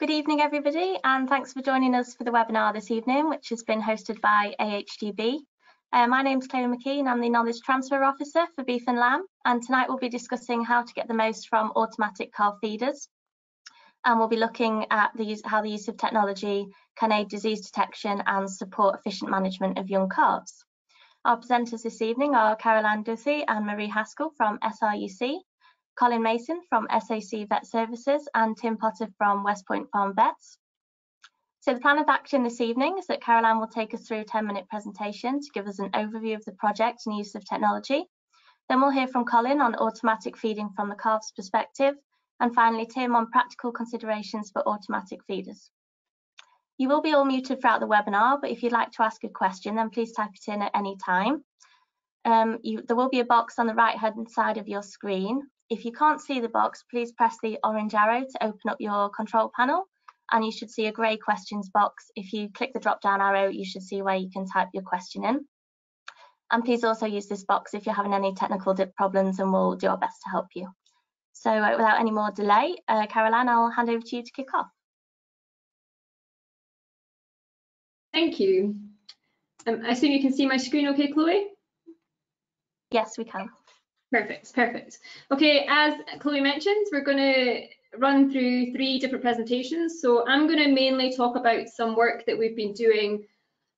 Good evening, everybody, and thanks for joining us for the webinar this evening, which has been hosted by AHDB. My name's Claire McKean. I'm the Knowledge Transfer Officer for Beef and Lamb, and tonight we'll be discussing how to get the most from automatic calf feeders. And we'll be looking at how the use of technology can aid disease detection and support efficient management of young calves. Our presenters this evening are Caroline Duthie and Marie Haskell from SRUC, Colin Mason from SAC Vet Services, and Tim Potter from West Point Farm Vets. So the plan of action this evening is that Caroline will take us through a 10-minute presentation to give us an overview of the project and use of technology. Then we'll hear from Colin on automatic feeding from the calf's perspective, and finally Tim on practical considerations for automatic feeders. You will be all muted throughout the webinar, but if you'd like to ask a question, then please type it in at any time. There will be a box on the right-hand side of your screen. If you can't see the box, please press the orange arrow to open up your control panel, and you should see a grey questions box. If you click the drop-down arrow, you should see where you can type your question in. And please also use this box if you're having any technical problems, and we'll do our best to help you. So without any more delay, Caroline, I'll hand over to you to kick off. Thank you. I assume you can see my screen okay, Chloe? Yes, we can. Perfect, perfect. Okay, as Chloe mentioned, we're going to run through three different presentations. So I'm going to mainly talk about some work that we've been doing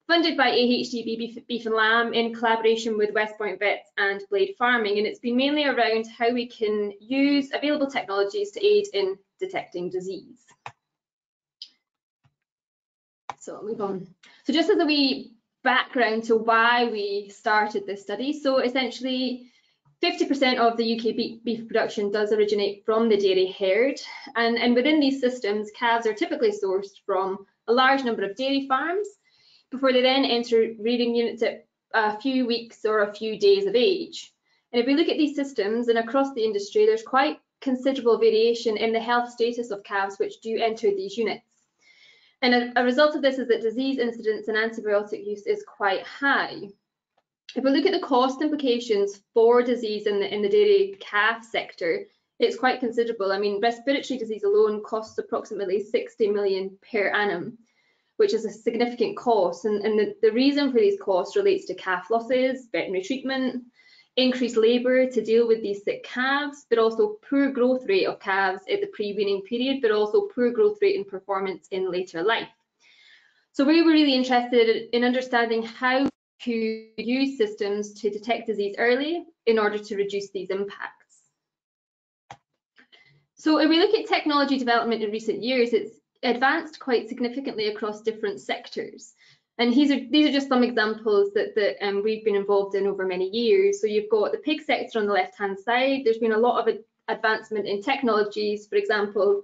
funded by AHDB Beef and Lamb in collaboration with West Point Vets and Blade Farming. And it's been mainly around how we can use available technologies to aid in detecting disease. So I'll move on. So just as a wee background to why we started this study, so essentially 50% of the UK beef production does originate from the dairy herd, and within these systems, calves are typically sourced from a large number of dairy farms before they then enter rearing units at a few weeks or a few days of age. And if we look at these systems and across the industry, there's quite considerable variation in the health status of calves which do enter these units. And a result of this is that disease incidence and antibiotic use is quite high. If we look at the cost implications for disease in the dairy calf sector, it's quite considerable. I mean, respiratory disease alone costs approximately 60 million per annum, which is a significant cost. And the reason for these costs relates to calf losses, veterinary treatment, increased labour to deal with these sick calves, but also poor growth rate of calves at the pre-weaning period, but also poor growth rate and performance in later life. So we were really interested in understanding how to use systems to detect disease early in order to reduce these impacts. So if we look at technology development in recent years, it's advanced quite significantly across different sectors. And these are just some examples that we've been involved in over many years. So you've got the pig sector on the left-hand side. There's been a lot of advancement in technologies. For example,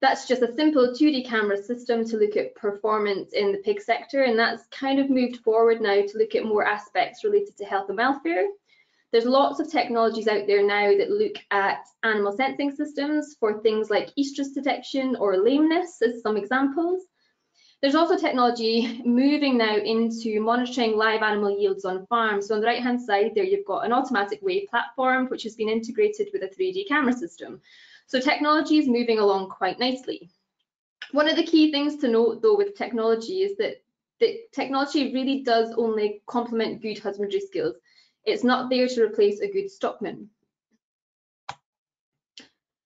that's just a simple 2D camera system to look at performance in the pig sector. And that's kind of moved forward now to look at more aspects related to health and welfare. There's lots of technologies out there now that look at animal sensing systems for things like estrus detection or lameness as some examples. There's also technology moving now into monitoring live animal yields on farms. So on the right-hand side there, you've got an automatic weigh platform, which has been integrated with a 3D camera system. So technology is moving along quite nicely. One of the key things to note, though, with technology is that technology really does only complement good husbandry skills. It's not there to replace a good stockman.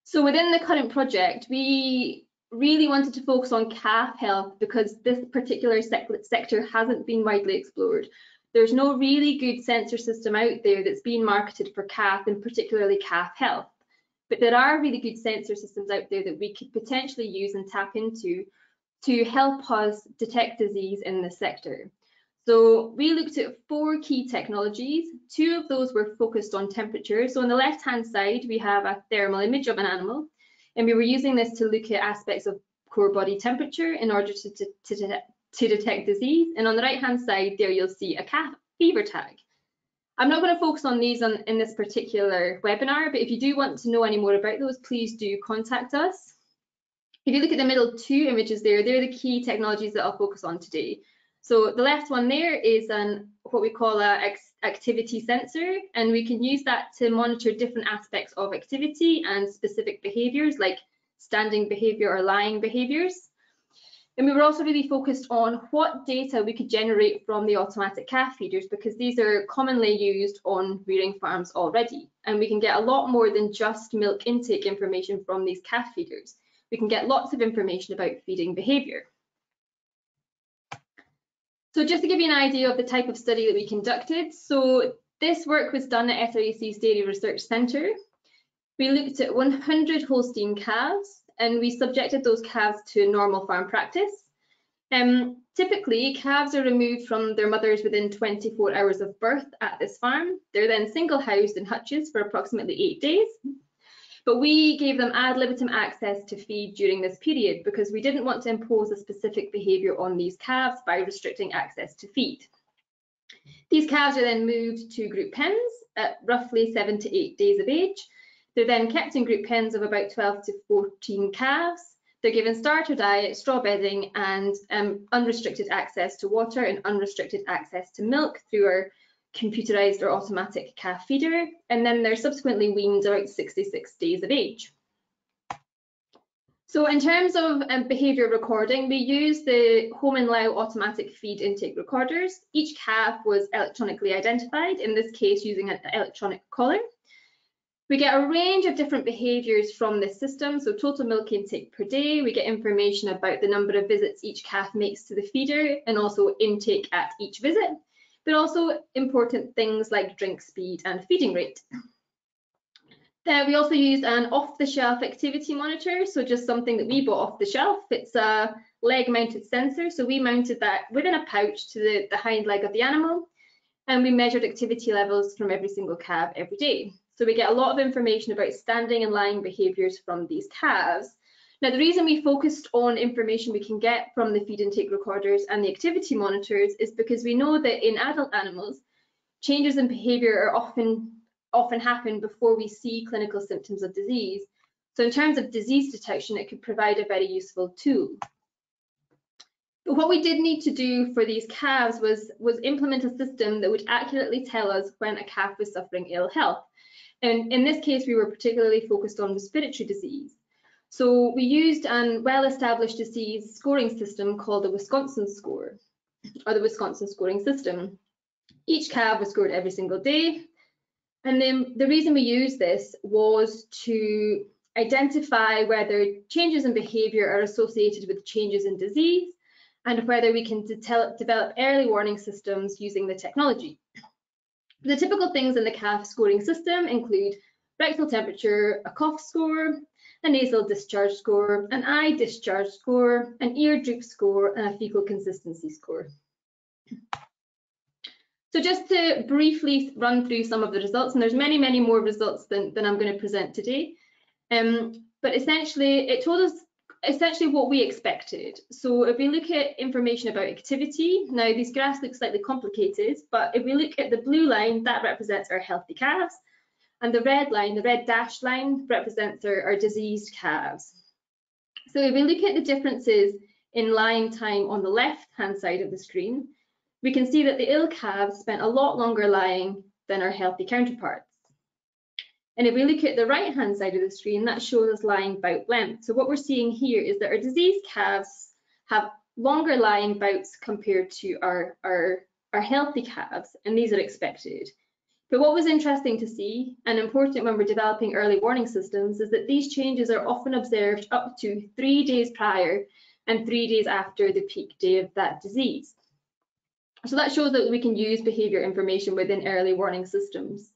So within the current project, we really wanted to focus on calf health because this particular sector hasn't been widely explored. There's no really good sensor system out there that's being marketed for calf, and particularly calf health. But there are really good sensor systems out there that we could potentially use and tap into to help us detect disease in this sector. So we looked at four key technologies. Two of those were focused on temperature. So on the left-hand side, we have a thermal image of an animal. And we were using this to look at aspects of core body temperature in order to detect disease. And on the right-hand side there, you'll see a calf fever tag. I'm not going to focus on these in this particular webinar, but if you do want to know any more about those, please do contact us. If you look at the middle two images there, they're the key technologies that I'll focus on today. So the left one there is what we call an activity sensor, and we can use that to monitor different aspects of activity and specific behaviours like standing behaviour or lying behaviours. And we were also really focused on what data we could generate from the automatic calf feeders, because these are commonly used on rearing farms already. And we can get a lot more than just milk intake information from these calf feeders. We can get lots of information about feeding behaviour. So just to give you an idea of the type of study that we conducted, so this work was done at SRUC's Dairy Research Centre. We looked at 100 Holstein calves, and we subjected those calves to normal farm practice. Typically, calves are removed from their mothers within 24 hours of birth at this farm. They're then single-housed in hutches for approximately 8 days. But we gave them ad libitum access to feed during this period because we didn't want to impose a specific behaviour on these calves by restricting access to feed. These calves are then moved to group pens at roughly 7 to 8 days of age. They're then kept in group pens of about 12 to 14 calves. They're given starter diet, straw bedding, and unrestricted access to water and unrestricted access to milk through our computerized or automatic calf feeder. And then they're subsequently weaned about 66 days of age. So in terms of behaviour recording, we used the Home and Lau automatic feed intake recorders. Each calf was electronically identified, in this case using an electronic collar. We get a range of different behaviours from this system, so total milk intake per day. We get information about the number of visits each calf makes to the feeder and also intake at each visit, but also important things like drink speed and feeding rate. Then we also used an off-the-shelf activity monitor, so just something that we bought off the shelf. It's a leg-mounted sensor, so we mounted that within a pouch to the hind leg of the animal, and we measured activity levels from every single calf every day. So we get a lot of information about standing and lying behaviours from these calves. Now, the reason we focused on information we can get from the feed intake recorders and the activity monitors is because we know that in adult animals, changes in behaviour are often happen before we see clinical symptoms of disease. So in terms of disease detection, it could provide a very useful tool. But what we did need to do for these calves was implement a system that would accurately tell us when a calf was suffering ill health. And in this case, we were particularly focused on respiratory disease. So we used a well-established disease scoring system called the Wisconsin score, or the Wisconsin scoring system. Each calf was scored every single day. And then the reason we used this was to identify whether changes in behaviour are associated with changes in disease and whether we can develop early warning systems using the technology. The typical things in the calf scoring system include rectal temperature, a cough score, a nasal discharge score, an eye discharge score, an ear droop score, and a fecal consistency score. So just to briefly run through some of the results, and there's many, many more results than I'm going to present today, but essentially it told us what we expected. So if we look at information about activity, now these graphs look slightly complicated, but if we look at the blue line, that represents our healthy calves, and the red line, the red dashed line, represents our diseased calves. So if we look at the differences in lying time on the left-hand side of the screen, we can see that the ill calves spent a lot longer lying than our healthy counterparts. And if we look at the right-hand side of the screen, that shows us lying bout length. So what we're seeing here is that our diseased calves have longer lying bouts compared to our healthy calves, and these are expected. But what was interesting to see, and important when we're developing early warning systems, is that these changes are often observed up to 3 days prior and 3 days after the peak day of that disease. So that shows that we can use behaviour information within early warning systems.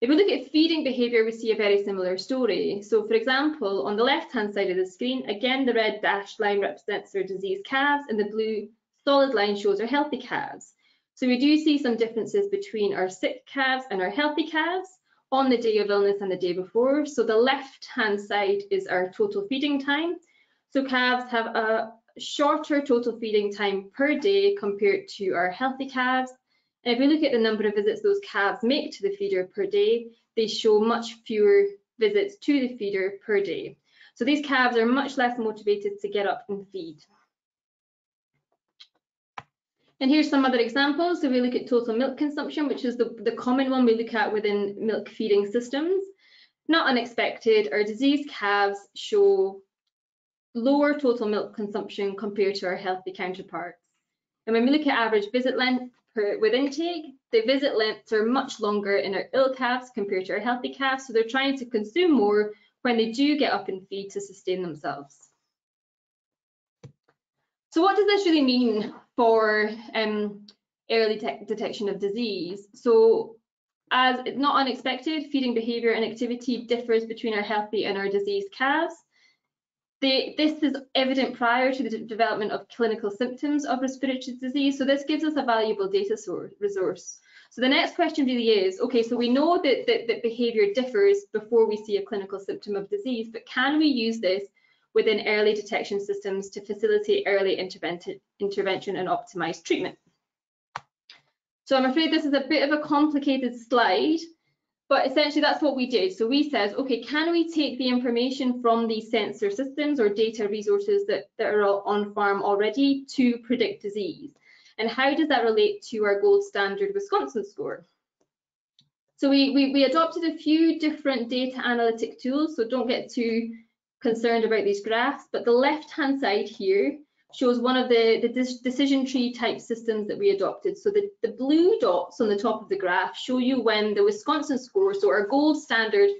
If we look at feeding behaviour, we see a very similar story. So for example, on the left-hand side of the screen, again, the red dashed line represents our diseased calves and the blue solid line shows our healthy calves. So we do see some differences between our sick calves and our healthy calves on the day of illness and the day before. So the left-hand side is our total feeding time. So calves have a shorter total feeding time per day compared to our healthy calves. And if we look at the number of visits those calves make to the feeder per day, they show much fewer visits to the feeder per day. So these calves are much less motivated to get up and feed. And here's some other examples. So we look at total milk consumption, which is the common one we look at within milk feeding systems. Not unexpected, our diseased calves show lower total milk consumption compared to our healthy counterparts. And when we look at average visit length with intake, the visit lengths are much longer in our ill calves compared to our healthy calves, so they're trying to consume more when they do get up and feed to sustain themselves. So what does this really mean for early detection of disease? So as it's not unexpected, feeding behaviour and activity differs between our healthy and our diseased calves. This is evident prior to the development of clinical symptoms of respiratory disease, so this gives us a valuable data resource. So the next question really is, okay, so we know that behaviour differs before we see a clinical symptom of disease, but can we use this within early detection systems to facilitate early intervention and optimise treatment? So I'm afraid this is a bit of a complicated slide, but essentially that's what we did. So we said, okay, can we take the information from these sensor systems or data resources that are on farm already to predict disease? And how does that relate to our gold standard Wisconsin score? So we adopted a few different data analytic tools, so don't get too concerned about these graphs, but the left-hand side here shows one of the decision tree type systems that we adopted. So the blue dots on the top of the graph show you when the Wisconsin score, so our gold standard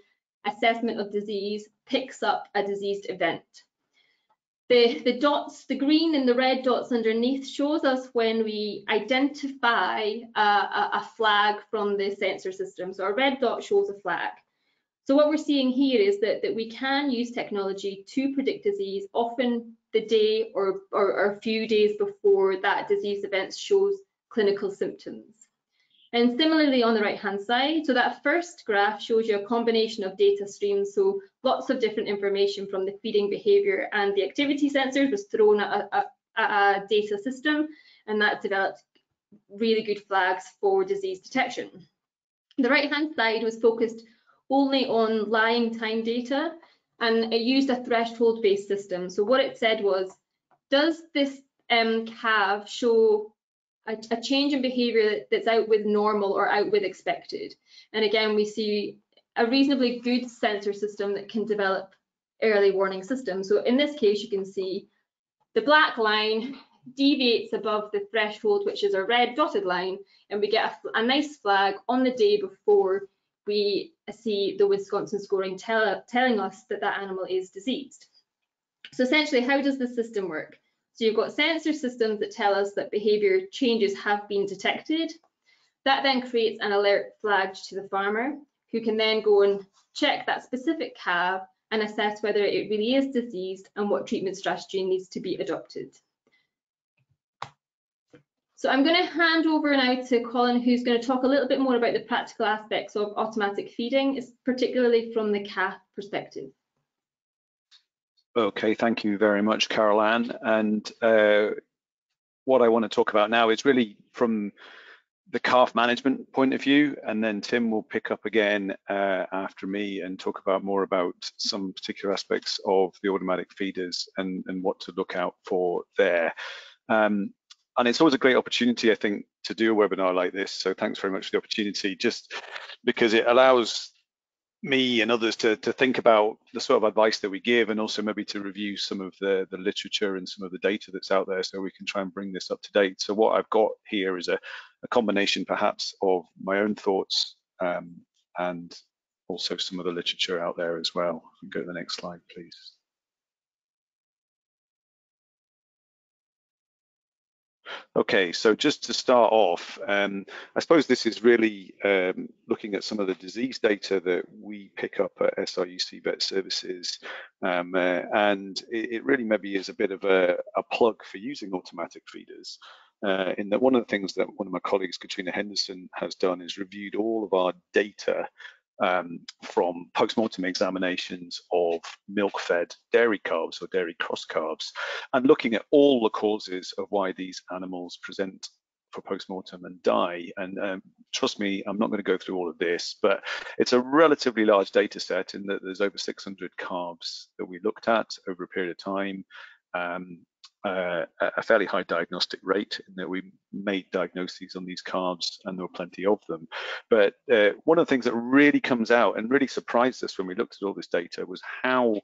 assessment of disease, picks up a diseased event. The dots, the green and the red dots underneath, shows us when we identify a flag from the sensor system. So our red dot shows a flag. So what we're seeing here is that we can use technology to predict disease, often the day or a few days before that disease event shows clinical symptoms. And similarly on the right hand side, so that first graph shows you a combination of data streams, so lots of different information from the feeding behaviour and the activity sensors was thrown at a data system, and that developed really good flags for disease detection. The right hand side was focused only on lying time data, and it used a threshold-based system. So what it said was, does this calf show a change in behaviour that's out with normal or out with expected? And again, we see a reasonably good sensor system that can develop early warning systems. So in this case, you can see the black line deviates above the threshold, which is a red dotted line, and we get a nice flag on the day before we see the Wisconsin scoring telling us that animal is diseased. So essentially, how does the system work? So you've got sensor systems that tell us that behaviour changes have been detected. That then creates an alert flag to the farmer, who can then go and check that specific calf and assess whether it really is diseased and what treatment strategy needs to be adopted. So I'm going to hand over now to Colin, who's going to talk a little bit more about the practical aspects of automatic feeding, particularly from the calf perspective. Okay, thank you very much, Caroline. And what I want to talk about now is really from the calf management point of view, and then Tim will pick up again after me and talk about more about some particular aspects of the automatic feeders and what to look out for there. And it's always a great opportunity, I think, to do a webinar like this. So thanks very much for the opportunity, just because it allows me and others to think about the sort of advice that we give, and also maybe to review some of the literature and some of the data that's out there, so we can try and bring this up to date. So what I've got here is a combination perhaps of my own thoughts and also some of the literature out there as well. Go to the next slide, please. Okay, so just to start off, I suppose this is really looking at some of the disease data that we pick up at SRUC Vet Services, and it really maybe is a bit of a plug for using automatic feeders, in that one of the things that one of my colleagues, Katrina Henderson, has done is reviewed all of our data from post-mortem examinations of milk-fed dairy calves or dairy cross calves, and looking at all the causes of why these animals present for post-mortem and die. And trust me, I'm not going to go through all of this, but it's a relatively large data set in that there's over 600 calves that we looked at over a period of time. a fairly high diagnostic rate in that we made diagnoses on these calves, and there were plenty of them. But one of the things that really comes out and really surprised us when we looked at all this data was how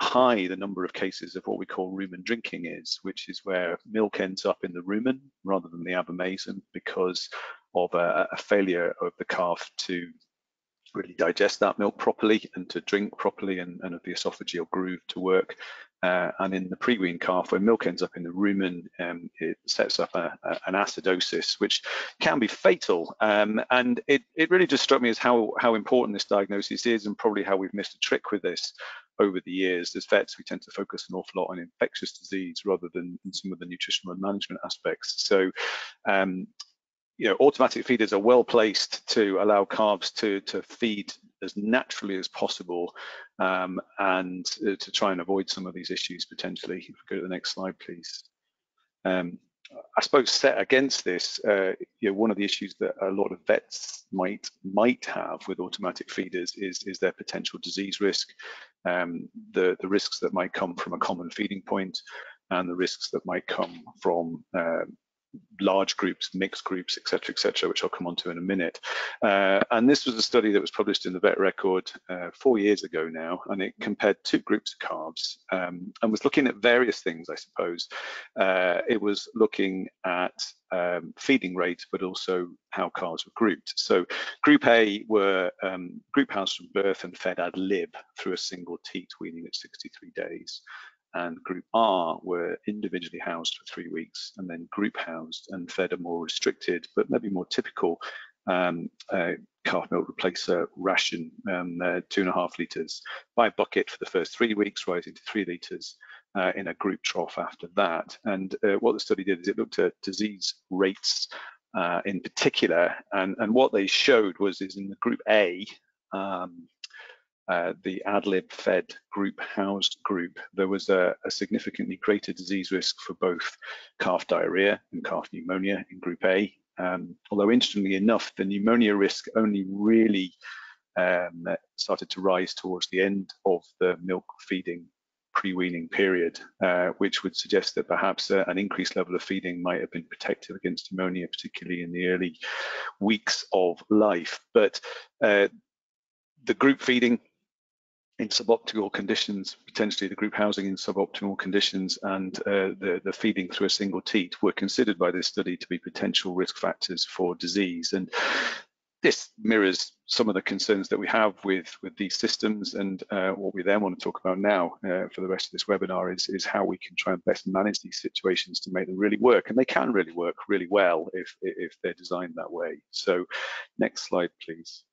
high the number of cases of what we call rumen drinking is, which is where milk ends up in the rumen rather than the abomasum because of a failure of the calf to really digest that milk properly and to drink properly, and of the esophageal groove to work. And in the pre-wean calf, where milk ends up in the rumen, it sets up an acidosis, which can be fatal. And it really just struck me as how important this diagnosis is, and probably how we've missed a trick with this over the years. As vets, we tend to focus an awful lot on infectious disease rather than some of the nutritional and management aspects. So, you know, automatic feeders are well placed to allow calves to feed as naturally as possible, and to try and avoid some of these issues potentially. If we go to the next slide, please. I suppose set against this, you know, one of the issues that a lot of vets might have with automatic feeders is their potential disease risk, the risks that might come from a common feeding point, and the risks that might come from large groups, mixed groups, et cetera, which I'll come on to in a minute. And this was a study that was published in the Vet Record 4 years ago now, and it compared two groups of calves, and was looking at various things, I suppose. It was looking at feeding rates, but also how calves were grouped. So Group A were group housed from birth and fed ad lib through a single teat weaning at 63 days. And Group R were individually housed for 3 weeks and then group housed and fed a more restricted, but maybe more typical calf milk replacer ration, 2.5 litres by bucket for the first 3 weeks, rising to 3 litres in a group trough after that. And what the study did is it looked at disease rates in particular. And what they showed was in the Group A, the ad-lib fed group housed group, there was a significantly greater disease risk for both calf diarrhea and calf pneumonia in Group A. Although interestingly enough, the pneumonia risk only really started to rise towards the end of the milk feeding pre-weaning period, which would suggest that perhaps an increased level of feeding might have been protective against pneumonia, particularly in the early weeks of life. But the group feeding in suboptimal conditions, potentially the group housing in suboptimal conditions, and the feeding through a single teat were considered by this study to be potential risk factors for disease. And this mirrors some of the concerns that we have with these systems. And what we then want to talk about now for the rest of this webinar is how we can try and best manage these situations to make them really work. And they can really work really well if they're designed that way. So next slide, please.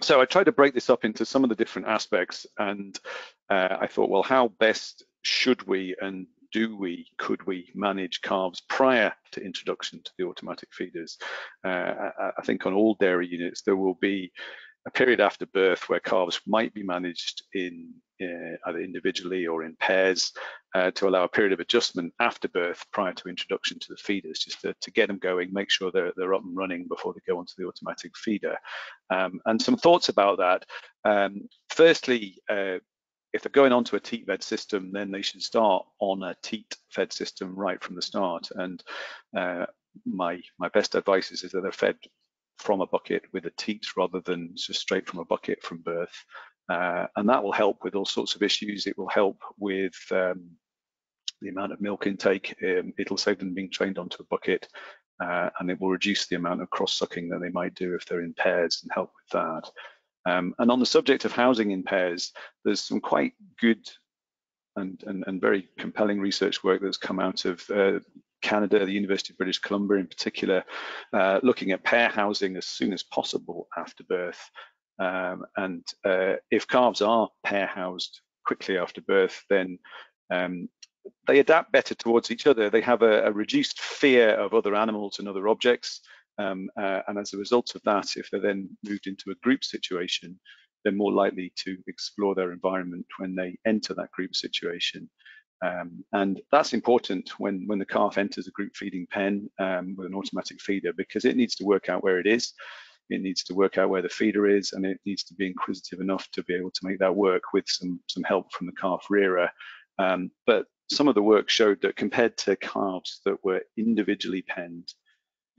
So I tried to break this up into some of the different aspects, and I thought, well, how best should we and could we manage calves prior to introduction to the automatic feeders? I think on all dairy units, there will be a period after birth where calves might be managed in either individually or in pairs to allow a period of adjustment after birth prior to introduction to the feeders, just to get them going, make sure they're up and running before they go onto the automatic feeder. And some thoughts about that. Firstly, if they're going onto a teat fed system, then they should start on a teat fed system right from the start. And my best advice is that they're fed from a bucket with a teat rather than just straight from a bucket from birth. And that will help with all sorts of issues. It will help with the amount of milk intake. It'll save them being trained onto a bucket, and it will reduce the amount of cross-sucking that they might do if they're in pairs, and help with that. And on the subject of housing in pairs, there's some quite good and very compelling research work that's come out of Canada, the University of British Columbia in particular, looking at pair housing as soon as possible after birth. And if calves are pair housed quickly after birth, then they adapt better towards each other. They have a reduced fear of other animals and other objects. And as a result of that, if they're then moved into a group situation, they're more likely to explore their environment when they enter that group situation. And that's important when the calf enters a group feeding pen with an automatic feeder, because it needs to work out where it is, it needs to work out where the feeder is, and it needs to be inquisitive enough to be able to make that work with some help from the calf rearer But some of the work showed that compared to calves that were individually penned,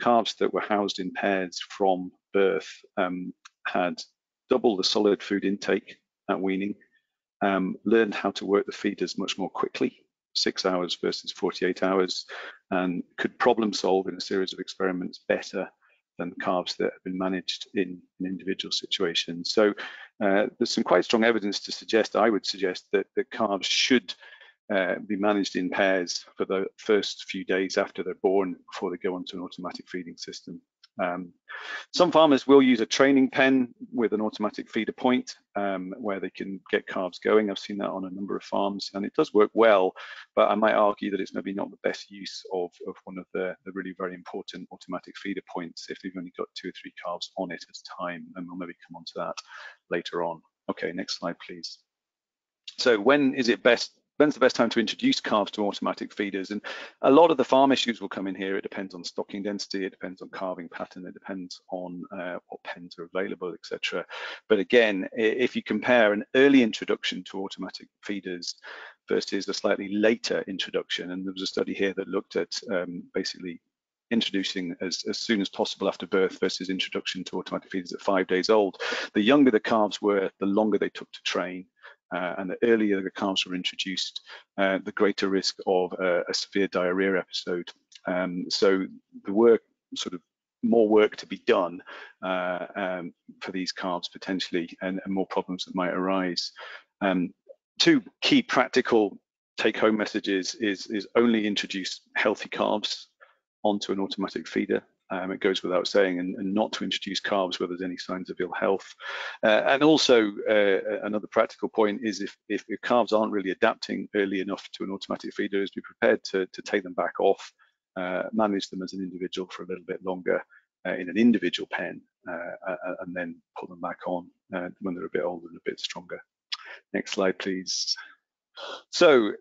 calves that were housed in pairs from birth had double the solid food intake at weaning, learned how to work the feeders much more quickly, 6 hours versus 48 hours, and could problem solve in a series of experiments better than calves that have been managed in an individual situation. So there's some quite strong evidence to suggest, I would suggest, that the calves should be managed in pairs for the first few days after they're born before they go onto an automatic feeding system. Some farmers will use a training pen with an automatic feeder point where they can get calves going. I've seen that on a number of farms and it does work well, but I might argue that it's maybe not the best use of one of the really very important automatic feeder points if they've only got 2 or 3 calves on it at a time, and we'll maybe come on to that later on. Okay, next slide please. So when is it best? When's the best time to introduce calves to automatic feeders? And a lot of the farm issues will come in here. It depends on stocking density, it depends on calving pattern, it depends on what pens are available, etc. But again, if you compare an early introduction to automatic feeders versus a slightly later introduction, and there was a study here that looked at basically introducing as soon as possible after birth versus introduction to automatic feeders at 5 days old, the younger the calves were, the longer they took to train. And the earlier the calves were introduced, the greater risk of a severe diarrhea episode. So the work, sort of more work to be done for these calves potentially, and more problems that might arise. Two key practical take-home messages is only introduce healthy calves onto an automatic feeder. It goes without saying, and not to introduce calves where there's any signs of ill health. And also another practical point is if your calves aren't really adapting early enough to an automatic feeder, is be prepared to take them back off, manage them as an individual for a little bit longer in an individual pen, and then pull them back on when they're a bit older and a bit stronger. Next slide, please. So,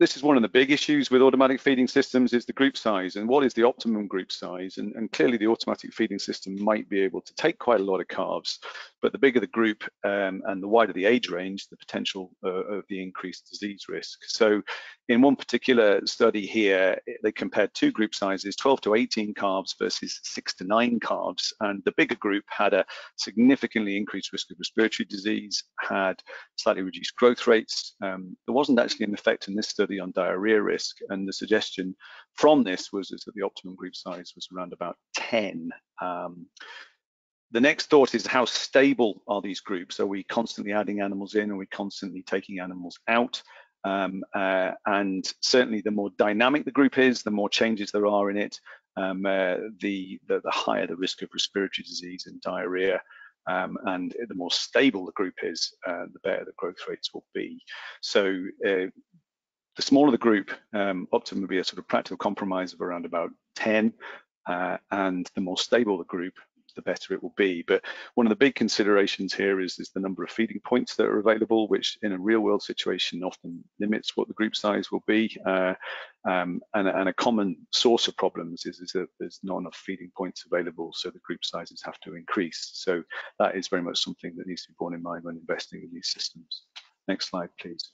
this is one of the big issues with automatic feeding systems is the group size and what is the optimum group size, and clearly the automatic feeding system might be able to take quite a lot of calves, but the bigger the group and the wider the age range, the potential of the increased disease risk. So in one particular study here, they compared two group sizes, 12 to 18 calves versus 6 to 9 calves, and the bigger group had a significantly increased risk of respiratory disease, had slightly reduced growth rates. There wasn't actually an effect in this study on diarrhea risk, and the suggestion from this was that the optimum group size was around about 10. The next thought is, how stable are these groups? Are we constantly adding animals in? Are we constantly taking animals out? And certainly the more dynamic the group is, the more changes there are in it, the higher the risk of respiratory disease and diarrhea. And the more stable the group is, the better the growth rates will be. So the smaller the group, optimum would be a sort of practical compromise of around about 10, and the more stable the group, the better it will be. But one of the big considerations here is the number of feeding points that are available, which in a real world situation often limits what the group size will be. And a common source of problems is that there's not enough feeding points available, so the group sizes have to increase. So that is very much something that needs to be borne in mind when investing in these systems. Next slide, please.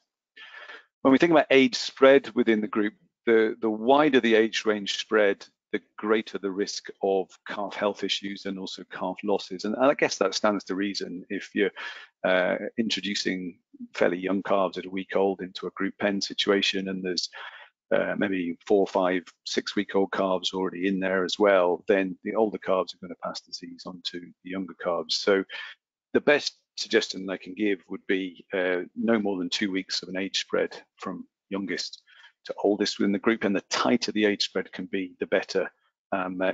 When we think about age spread within the group, the wider the age range spread, the greater the risk of calf health issues and also calf losses. And I guess that stands to reason. If you're introducing fairly young calves at a week old into a group pen situation, and there's maybe 4, 5, 6 week old calves already in there as well, then the older calves are going to pass disease onto the younger calves. So the best suggestion I can give would be no more than 2 weeks of an age spread from youngest to oldest within the group, and the tighter the age spread can be, the better,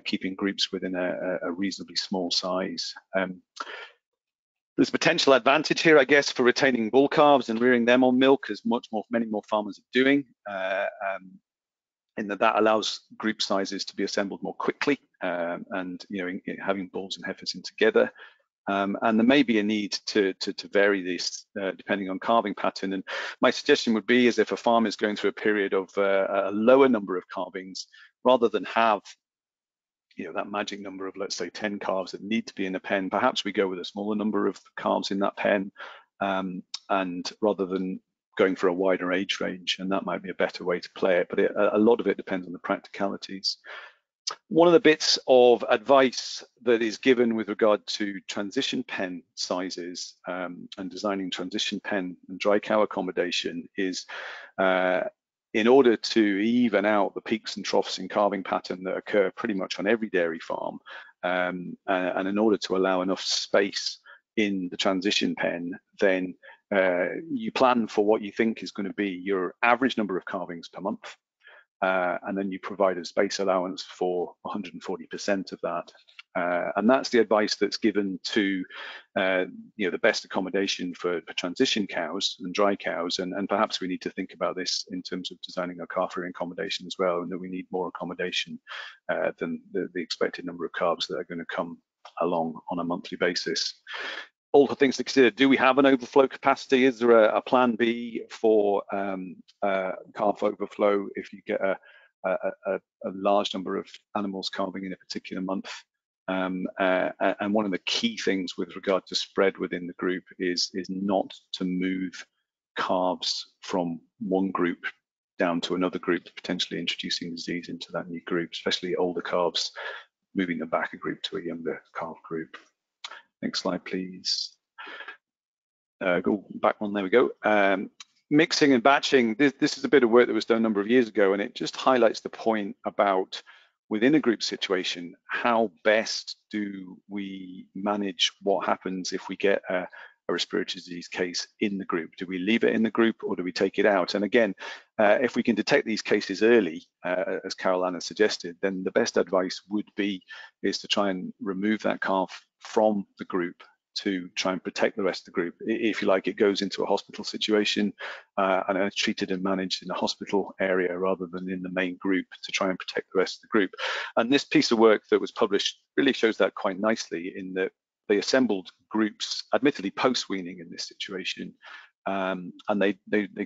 keeping groups within a reasonably small size. There's potential advantage here, I guess, for retaining bull calves and rearing them on milk, as many more farmers are doing, in that allows group sizes to be assembled more quickly, and having bulls and heifers in together. And there may be a need to vary this depending on calving pattern. And my suggestion would be is if a farm is going through a period of a lower number of calvings, rather than have that magic number of, let's say, 10 calves that need to be in a pen, perhaps we go with a smaller number of calves in that pen, and rather than going for a wider age range, and that might be a better way to play it, but a lot of it depends on the practicalities. One of the bits of advice that is given with regard to transition pen sizes and designing transition pen and dry cow accommodation is in order to even out the peaks and troughs in calving pattern that occur pretty much on every dairy farm, and in order to allow enough space in the transition pen, then you plan for what you think is going to be your average number of calvings per month, and then you provide a space allowance for 140% of that, and that's the advice that's given to the best accommodation for transition cows and dry cows, and perhaps we need to think about this in terms of designing our calf rearing accommodation as well, and that we need more accommodation than the expected number of calves that are going to come along on a monthly basis. All the things to consider: do we have an overflow capacity? Is there a plan B for calf overflow if you get a large number of animals calving in a particular month? And one of the key things with regard to spread within the group is not to move calves from one group down to another group, potentially introducing disease into that new group, especially older calves, moving them back a group to a younger calf group. Next slide, please. Go back one, there we go. Mixing and batching, this is a bit of work that was done a number of years ago, and it just highlights the point about, within a group situation, how best do we manage what happens if we get a respiratory disease case in the group? Do we leave it in the group or do we take it out? And again, if we can detect these cases early, as Caroline has suggested, then the best advice would be is to try and remove that calf from the group to try and protect the rest of the group. If you like, it goes into a hospital situation and it's treated and managed in a hospital area rather than in the main group to try and protect the rest of the group. And this piece of work that was published really shows that quite nicely, in that they assembled groups, admittedly post-weaning in this situation, and they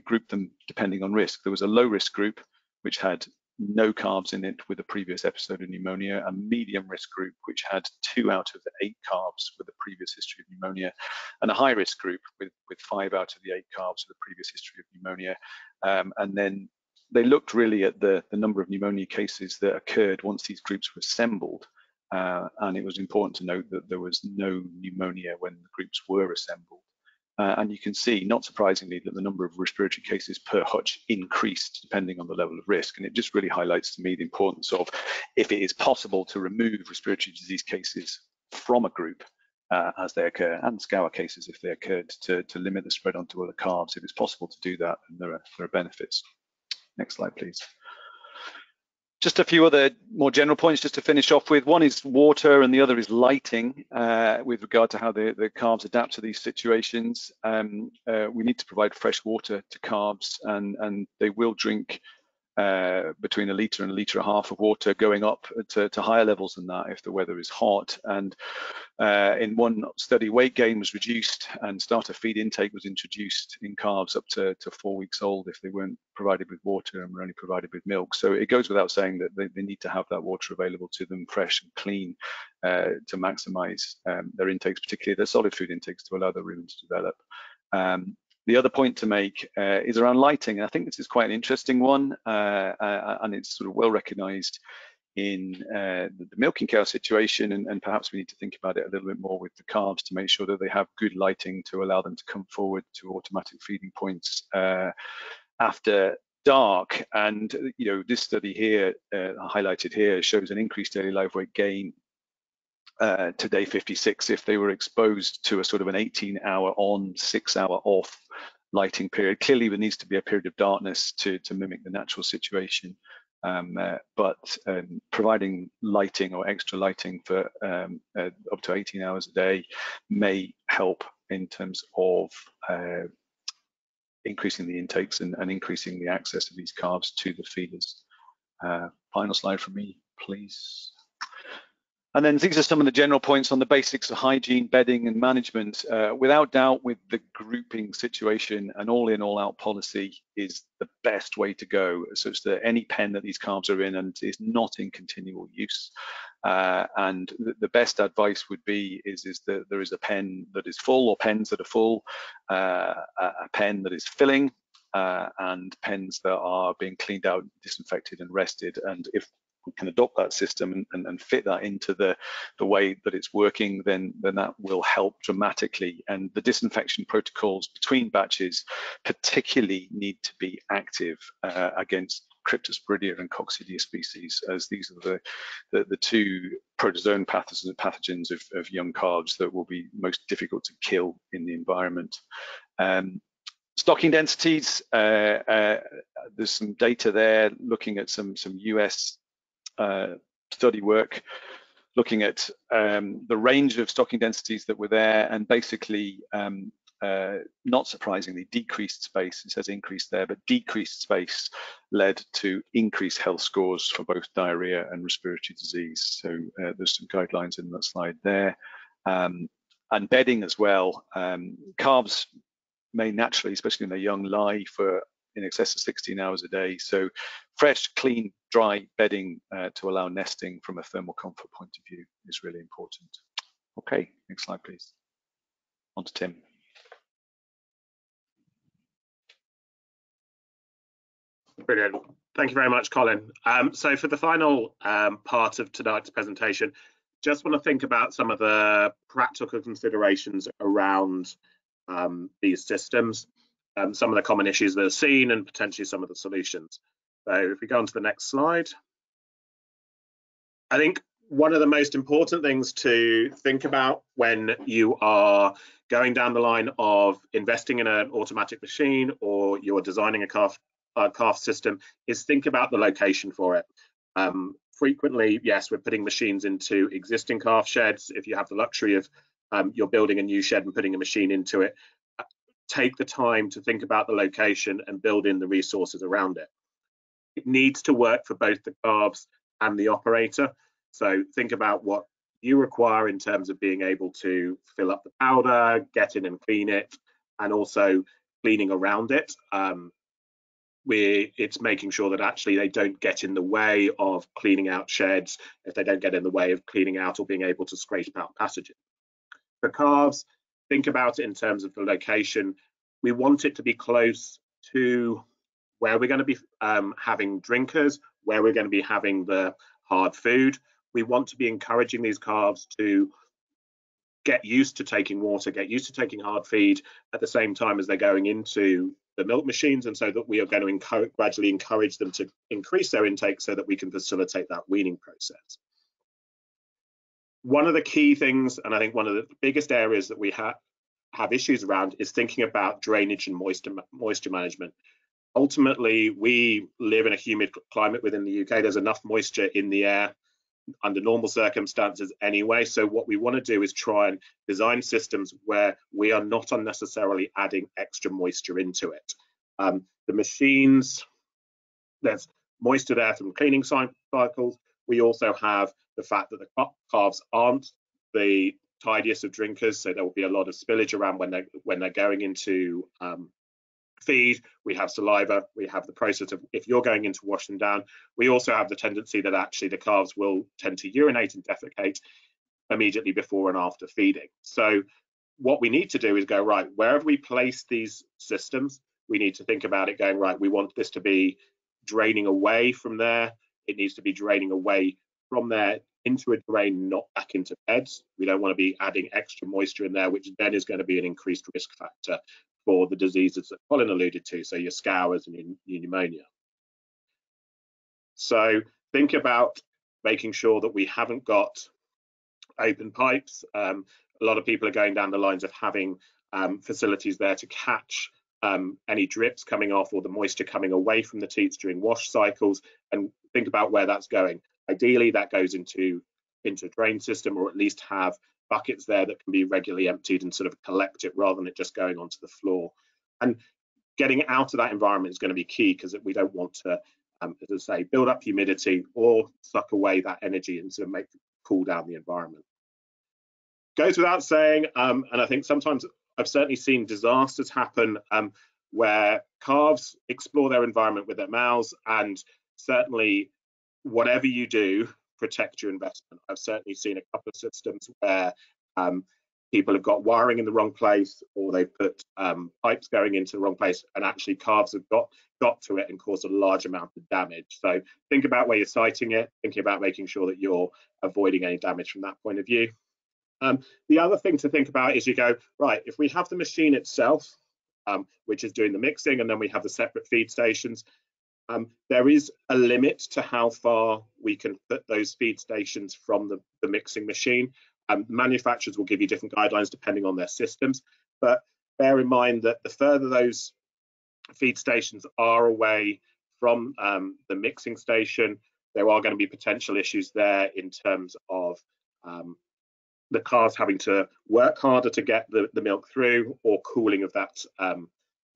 grouped them depending on risk. There was a low-risk group, which had no calves in it with a previous episode of pneumonia, a medium risk group which had 2 out of the 8 calves with a previous history of pneumonia, and a high risk group with 5 out of the 8 calves with a previous history of pneumonia. And then they looked really at the number of pneumonia cases that occurred once these groups were assembled, and it was important to note that there was no pneumonia when the groups were assembled. And you can see, not surprisingly, that the number of respiratory cases per hutch increased depending on the level of risk. And it just really highlights to me the importance of, if it is possible, to remove respiratory disease cases from a group as they occur, and scour cases if they occurred, to limit the spread onto other calves. If it's possible to do that, then there are benefits. Next slide, please. Just a few other more general points just to finish off with. One is water and the other is lighting, with regard to how the calves adapt to these situations. We need to provide fresh water to calves, and they will drink between 1 litre and 1.5 litres of water, going up to higher levels than that if the weather is hot. And in one study, weight gain was reduced and starter feed intake was introduced in calves up to 4 weeks old if they weren't provided with water and were only provided with milk. So it goes without saying that they need to have that water available to them, fresh and clean, to maximize their intakes, particularly their solid food intakes, to allow their rumen to develop. The other point to make is around lighting, and I think this is quite an interesting one, and it's sort of well recognized in the milking cow situation, and perhaps we need to think about it a little bit more with the calves to make sure that they have good lighting to allow them to come forward to automatic feeding points after dark. And this study here, highlighted here, shows an increased daily live weight gain to day 56 if they were exposed to a sort of an 18-hour on, 6-hour off lighting period. Clearly there needs to be a period of darkness to mimic the natural situation, but providing lighting or extra lighting for up to 18 hours a day may help in terms of increasing the intakes and increasing the access of these calves to the feeders. Final slide from me, please. And then these are some of the general points on the basics of hygiene, bedding and management. Without doubt, with the grouping situation, an all-in, all-out policy is the best way to go, such that any pen that these calves are in and is not in continual use. And the best advice would be is that there is a pen that is full, or pens that are full, a pen that is filling, and pens that are being cleaned out, disinfected and rested. And if we can adopt that system and fit that into the way that it's working, then that will help dramatically. And the disinfection protocols between batches particularly need to be active against Cryptosporidia and Coccidia species, as these are the two protozoan pathogens of young calves that will be most difficult to kill in the environment. Stocking densities, there's some data there looking at some US study work, looking at the range of stocking densities that were there, and basically not surprisingly, decreased space, it says increased there, but decreased space led to increased health scores for both diarrhea and respiratory disease. So there's some guidelines in that slide there. And bedding as well. Calves may naturally, especially when they're young, lie for in excess of 16 hours a day. So fresh, clean, dry bedding to allow nesting from a thermal comfort point of view is really important. Okay, next slide, please. On to Tim. Brilliant. Thank you very much, Colin. So for the final part of tonight's presentation, just want to think about some of the practical considerations around these systems, some of the common issues that are seen and potentially some of the solutions. So if we go on to the next slide, I think one of the most important things to think about when you are going down the line of investing in an automatic machine or you're designing a calf system is think about the location for it. Frequently, yes, we're putting machines into existing calf sheds. If you have the luxury of you're building a new shed and putting a machine into it, take the time to think about the location and build in the resources around it. It needs to work for both the calves and the operator. So think about what you require in terms of being able to fill up the powder, get in and clean it, and also cleaning around it. It's making sure that actually they don't get in the way of cleaning out sheds, if they don't get in the way of cleaning out or being able to scrape out passages. For calves, think about it in terms of the location. We want it to be close to where we're going to be having drinkers, where we're going to be having the hard food. We want to be encouraging these calves to get used to taking water, get used to taking hard feed at the same time as they're going into the milk machines, and so that we are going to gradually encourage them to increase their intake so that we can facilitate that weaning process. One of the key things, and I think one of the biggest areas that we have issues around, is thinking about drainage and moisture management. Ultimately, we live in a humid climate within the UK. There's enough moisture in the air under normal circumstances anyway. So what we want to do is try and design systems where we are not unnecessarily adding extra moisture into it. The machines, there's moisture there from cleaning cycles. We also have the fact that the calves aren't the tidiest of drinkers, so there will be a lot of spillage around when they're going into feed. We have saliva, we have the process of if you're going in to wash them down. We also have the tendency that actually the calves will tend to urinate and defecate immediately before and after feeding. So what we need to do is go, right, wherever we place these systems, we need to think about it going, right, we want this to be draining away from there. It needs to be draining away from there into a drain, not back into beds. We don't want to be adding extra moisture in there, which then is going to be an increased risk factor for the diseases that Colin alluded to, so your scours and your pneumonia. So think about making sure that we haven't got open pipes. A lot of people are going down the lines of having facilities there to catch any drips coming off or the moisture coming away from the teats during wash cycles, and think about where that's going. Ideally, that goes into a drain system, or at least have buckets there that can be regularly emptied and sort of collect it rather than it just going onto the floor. And getting out of that environment is going to be key, because we don't want to, as I say, build up humidity or suck away that energy and sort of cool down the environment. Goes without saying, and I think sometimes I've certainly seen disasters happen where calves explore their environment with their mouths, and certainly whatever you do, protect your investment. I've certainly seen a couple of systems where people have got wiring in the wrong place, or they've put pipes going into the wrong place, and actually calves have got to it and caused a large amount of damage. So think about where you're sighting it, thinking about making sure that you're avoiding any damage from that point of view. The other thing to think about is you go, right, if we have the machine itself, which is doing the mixing, and then we have the separate feed stations, there is a limit to how far we can put those feed stations from the mixing machine. Manufacturers will give you different guidelines depending on their systems, but bear in mind that the further those feed stations are away from the mixing station, there are going to be potential issues there in terms of the calves having to work harder to get the milk through, or cooling of that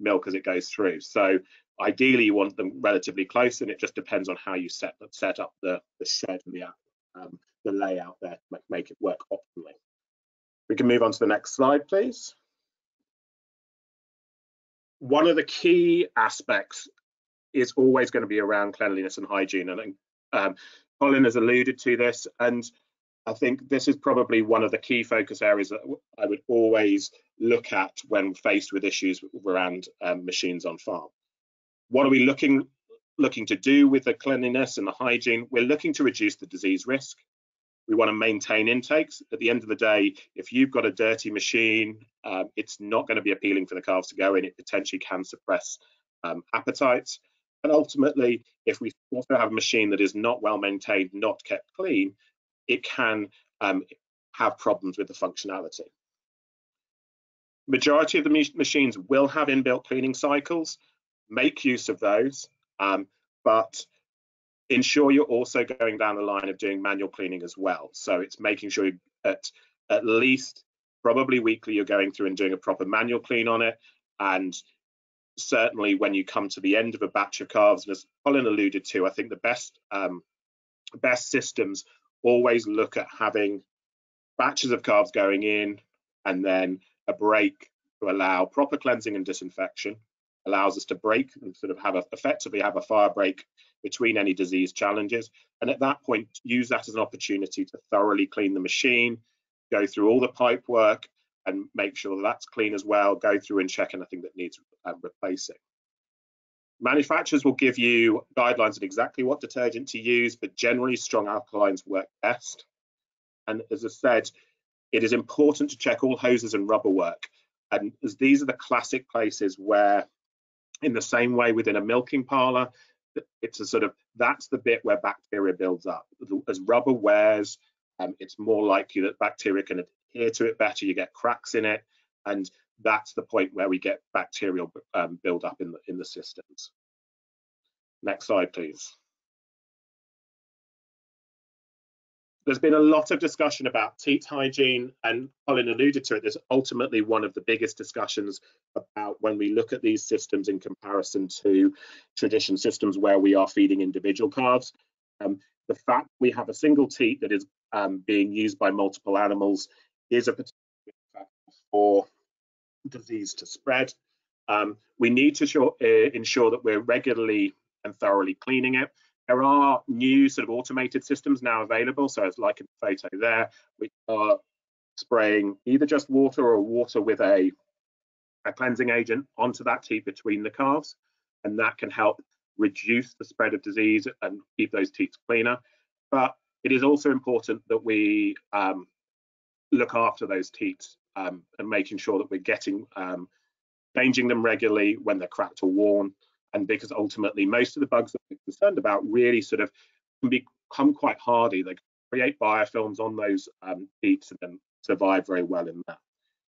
milk as it goes through. So ideally you want them relatively close, and it just depends on how you set up the shed and the layout there to make it work optimally. We can move on to the next slide, please. One of the key aspects is always going to be around cleanliness and hygiene, and Colin has alluded to this, and I think this is probably one of the key focus areas that I would always look at when faced with issues around machines on farm. What are we looking to do with the cleanliness and the hygiene? We're looking to reduce the disease risk. We want to maintain intakes. At the end of the day, if you've got a dirty machine, it's not going to be appealing for the calves to go in. It potentially can suppress appetites. And ultimately, if we also have a machine that is not well maintained, not kept clean, it can have problems with the functionality. Majority of the machines will have inbuilt cleaning cycles. Make use of those, but ensure you're also going down the line of doing manual cleaning as well. So it's making sure at least probably weekly you're going through and doing a proper manual clean on it. And certainly when you come to the end of a batch of calves, and as Colin alluded to, I think the best systems always look at having batches of calves going in and then a break to allow proper cleansing and disinfection. Allows us to break and sort of effectively have a fire break between any disease challenges, and at that point use that as an opportunity to thoroughly clean the machine, go through all the pipe work and make sure that that's clean as well, go through and check anything that needs replacing. Manufacturers will give you guidelines on exactly what detergent to use, but generally strong alkalines work best, and as I said, it is important to check all hoses and rubber work, and as these are the classic places where, in the same way within a milking parlor, it's a sort of, that's the bit where bacteria builds up. As rubber wears, it's more likely that bacteria can adhere to it better, you get cracks in it, and that's the point where we get bacterial build up in the systems. Next slide, please. There's been a lot of discussion about teat hygiene, and Colin alluded to it. There's ultimately one of the biggest discussions about when we look at these systems in comparison to traditional systems where we are feeding individual calves. The fact we have a single teat that is being used by multiple animals is a potential factor for disease to spread. We need to ensure that we're regularly and thoroughly cleaning it. There are new sort of automated systems now available, so it's like in the photo there, which are spraying either just water or water with a cleansing agent onto that teat between the calves, and that can help reduce the spread of disease and keep those teats cleaner. But it is also important that we look after those teats and making sure that we're getting changing them regularly when they're cracked or worn. And because ultimately most of the bugs that we're concerned about really sort of can become quite hardy. They create biofilms on those teats and then survive very well in that.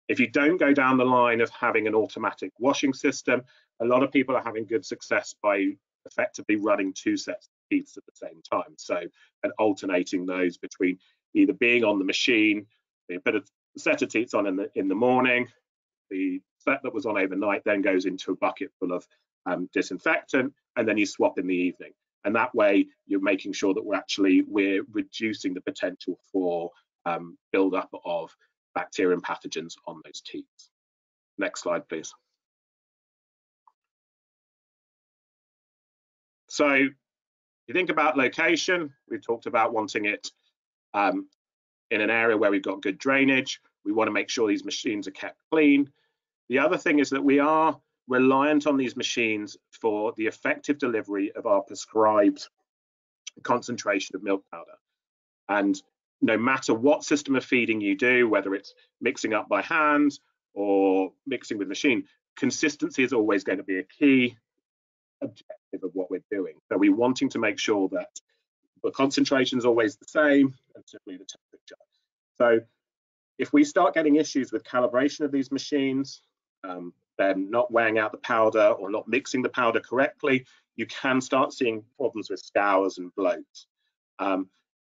If you don't go down the line of having an automatic washing system, a lot of people are having good success by effectively running two sets of teats at the same time. So, and alternating those between either being on the machine, they put a set of teats on in the morning, the set that was on overnight then goes into a bucket full of disinfectant, and then you swap in the evening, and that way you're making sure that we're reducing the potential for buildup of bacteria and pathogens on those teats. Next slide, please. So you think about location. We've talked about wanting it in an area where we've got good drainage. We want to make sure these machines are kept clean. The other thing is that we are reliant on these machines for the effective delivery of our prescribed concentration of milk powder. And no matter what system of feeding you do, whether it's mixing up by hand or mixing with machine, consistency is always going to be a key objective of what we're doing. So we're wanting to make sure that the concentration is always the same, and certainly the temperature. So if we start getting issues with calibration of these machines, they're not weighing out the powder or not mixing the powder correctly, you can start seeing problems with scours and bloats.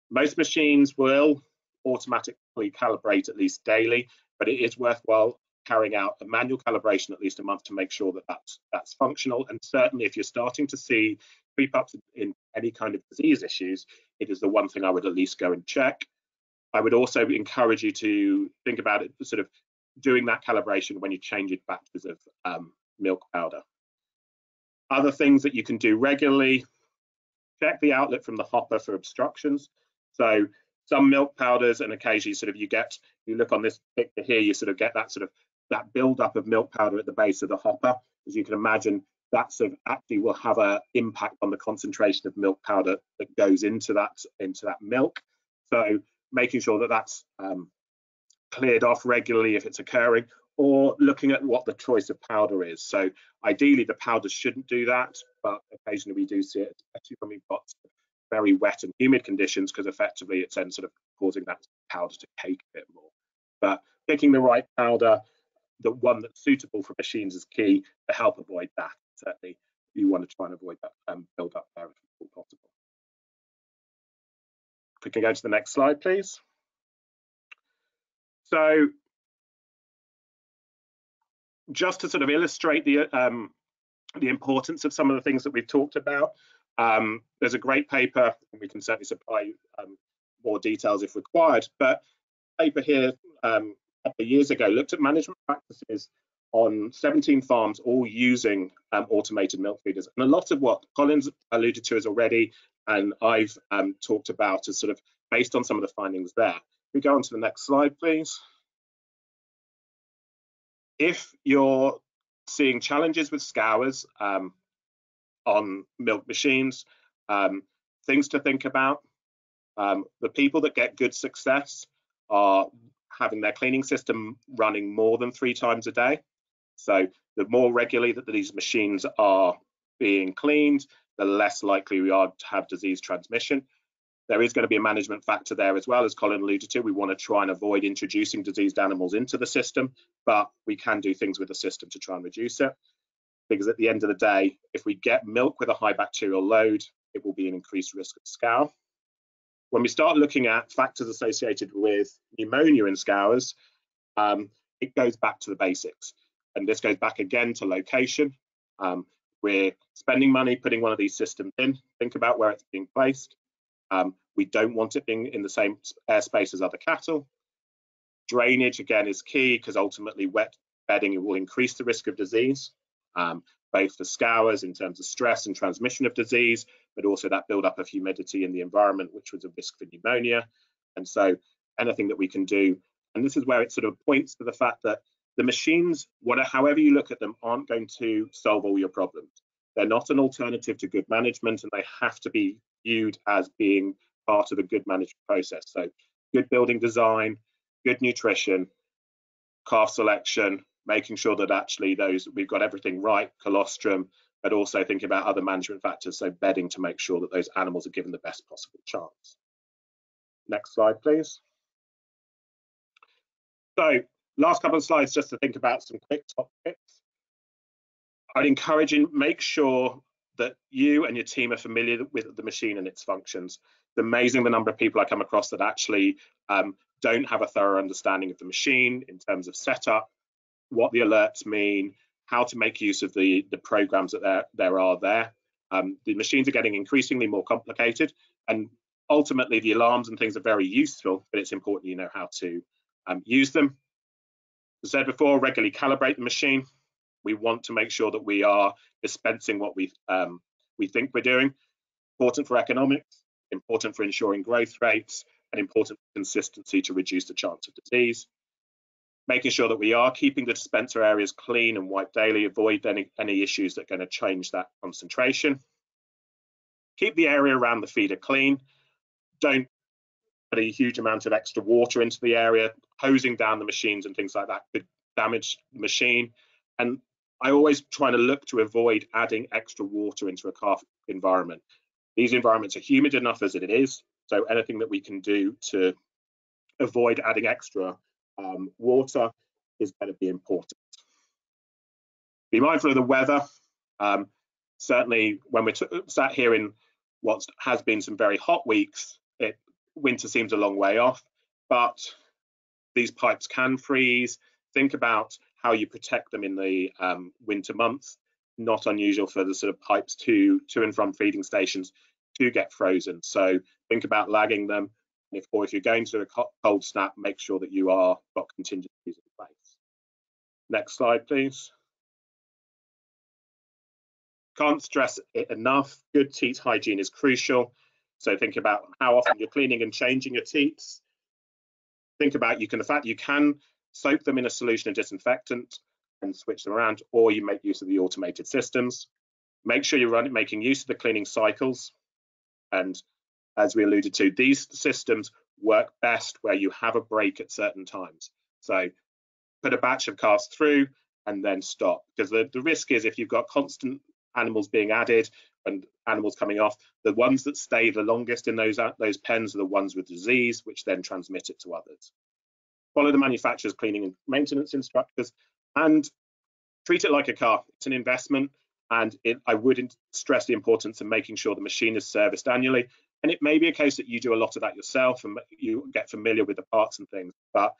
Most machines will automatically calibrate at least daily, but it is worthwhile carrying out a manual calibration at least a month to make sure that that's functional. And certainly if you're starting to see creep-ups in any kind of disease issues, it is the one thing I would at least go and check. I would also encourage you to think about it sort of doing that calibration when you change batches of milk powder. Other things that you can do regularly, check the outlet from the hopper for obstructions. So some milk powders, and occasionally sort of you look on this picture here, you get that buildup of milk powder at the base of the hopper. As you can imagine, that sort of actually will have an impact on the concentration of milk powder that goes into that milk. So making sure that that's cleared off regularly if it's occurring, or looking at what the choice of powder is. So ideally the powder shouldn't do that, but occasionally we do see it, especially when we've got very wet and humid conditions, because effectively it's then sort of causing that powder to cake a bit more. But picking the right powder, the one that's suitable for machines, is key to help avoid that. Certainly you want to try and avoid that build up there if possible. If we can go to the next slide, please. So just to sort of illustrate the importance of some of the things that we've talked about, there's a great paper, and we can certainly supply more details if required, but a paper here a couple of years ago looked at management practices on 17 farms, all using automated milk feeders. And a lot of what Colin's alluded to is already, and I've talked about, as sort of based on some of the findings there. We go on to the next slide, please. If you're seeing challenges with scours on milk machines, things to think about. The people that get good success are having their cleaning system running more than 3 times a day. So the more regularly that these machines are being cleaned, the less likely we are to have disease transmission. There is going to be a management factor there as well, as Colin alluded to. We want to try and avoid introducing diseased animals into the system, but we can do things with the system to try and reduce it. Because at the end of the day, if we get milk with a high bacterial load, it will be an increased risk of scour. When we start looking at factors associated with pneumonia in scours, it goes back to the basics. And this goes back again to location. We're spending money putting one of these systems in. Think about where it's being placed. We don't want it being in the same airspace as other cattle. Drainage, again, is key, because ultimately wet bedding will increase the risk of disease, both for scours in terms of stress and transmission of disease, but also that buildup of humidity in the environment, which was a risk for pneumonia. And so anything that we can do, and this is where it sort of points to the fact that the machines, however you look at them, aren't going to solve all your problems. They're not an alternative to good management, and they have to be viewed as being part of a good management process. So good building design, good nutrition, calf selection, making sure that actually we've got everything right, colostrum, but also thinking about other management factors, so bedding, to make sure that those animals are given the best possible chance. Next slide, please. So last couple of slides, just to think about some quick top tips. I'd encourage you, make sure that you and your team are familiar with the machine and its functions. It's amazing the number of people I come across that actually don't have a thorough understanding of the machine in terms of setup, what the alerts mean, how to make use of the programs that there are there. The machines are getting increasingly more complicated, and ultimately the alarms and things are very useful, but it's important you know how to use them. As I said before, regularly calibrate the machine. We want to make sure that we are dispensing what we think we're doing. Important for economics, important for ensuring growth rates, and important for consistency to reduce the chance of disease. making sure that we are keeping the dispenser areas clean and wiped daily, avoid any issues that are going to change that concentration. Keep the area around the feeder clean. Don't put a huge amount of extra water into the area. Hosing down the machines and things like that could damage the machine. And I always try to look to avoid adding extra water into a calf environment. These environments are humid enough as it is, so anything that we can do to avoid adding extra water is going to be important. Be mindful of the weather. Certainly when we're sat here in what has been some very hot weeks, winter seems a long way off, but these pipes can freeze. Think about how you protect them in the winter months. Not unusual for the sort of pipes to and from feeding stations to get frozen. So think about lagging them. And if you're going to a cold snap, make sure that you are got contingencies in place. Next slide, please. Can't stress it enough. Good teat hygiene is crucial. So think about how often you're cleaning and changing your teats. Think about the fact you can soak them in a solution of disinfectant and switch them around, or you make use of the automated systems. Make sure you're making use of the cleaning cycles. And as we alluded to, these systems work best where you have a break at certain times. So put a batch of calves through and then stop, because the risk is if you've got constant animals being added and animals coming off, the ones that stay the longest in those pens are the ones with disease, which then transmit it to others. Follow the manufacturer's cleaning and maintenance instructors and treat it like a car. It's an investment, and I wouldn't stress the importance of making sure the machine is serviced annually. And it may be a case that you do a lot of that yourself and you get familiar with the parts and things, but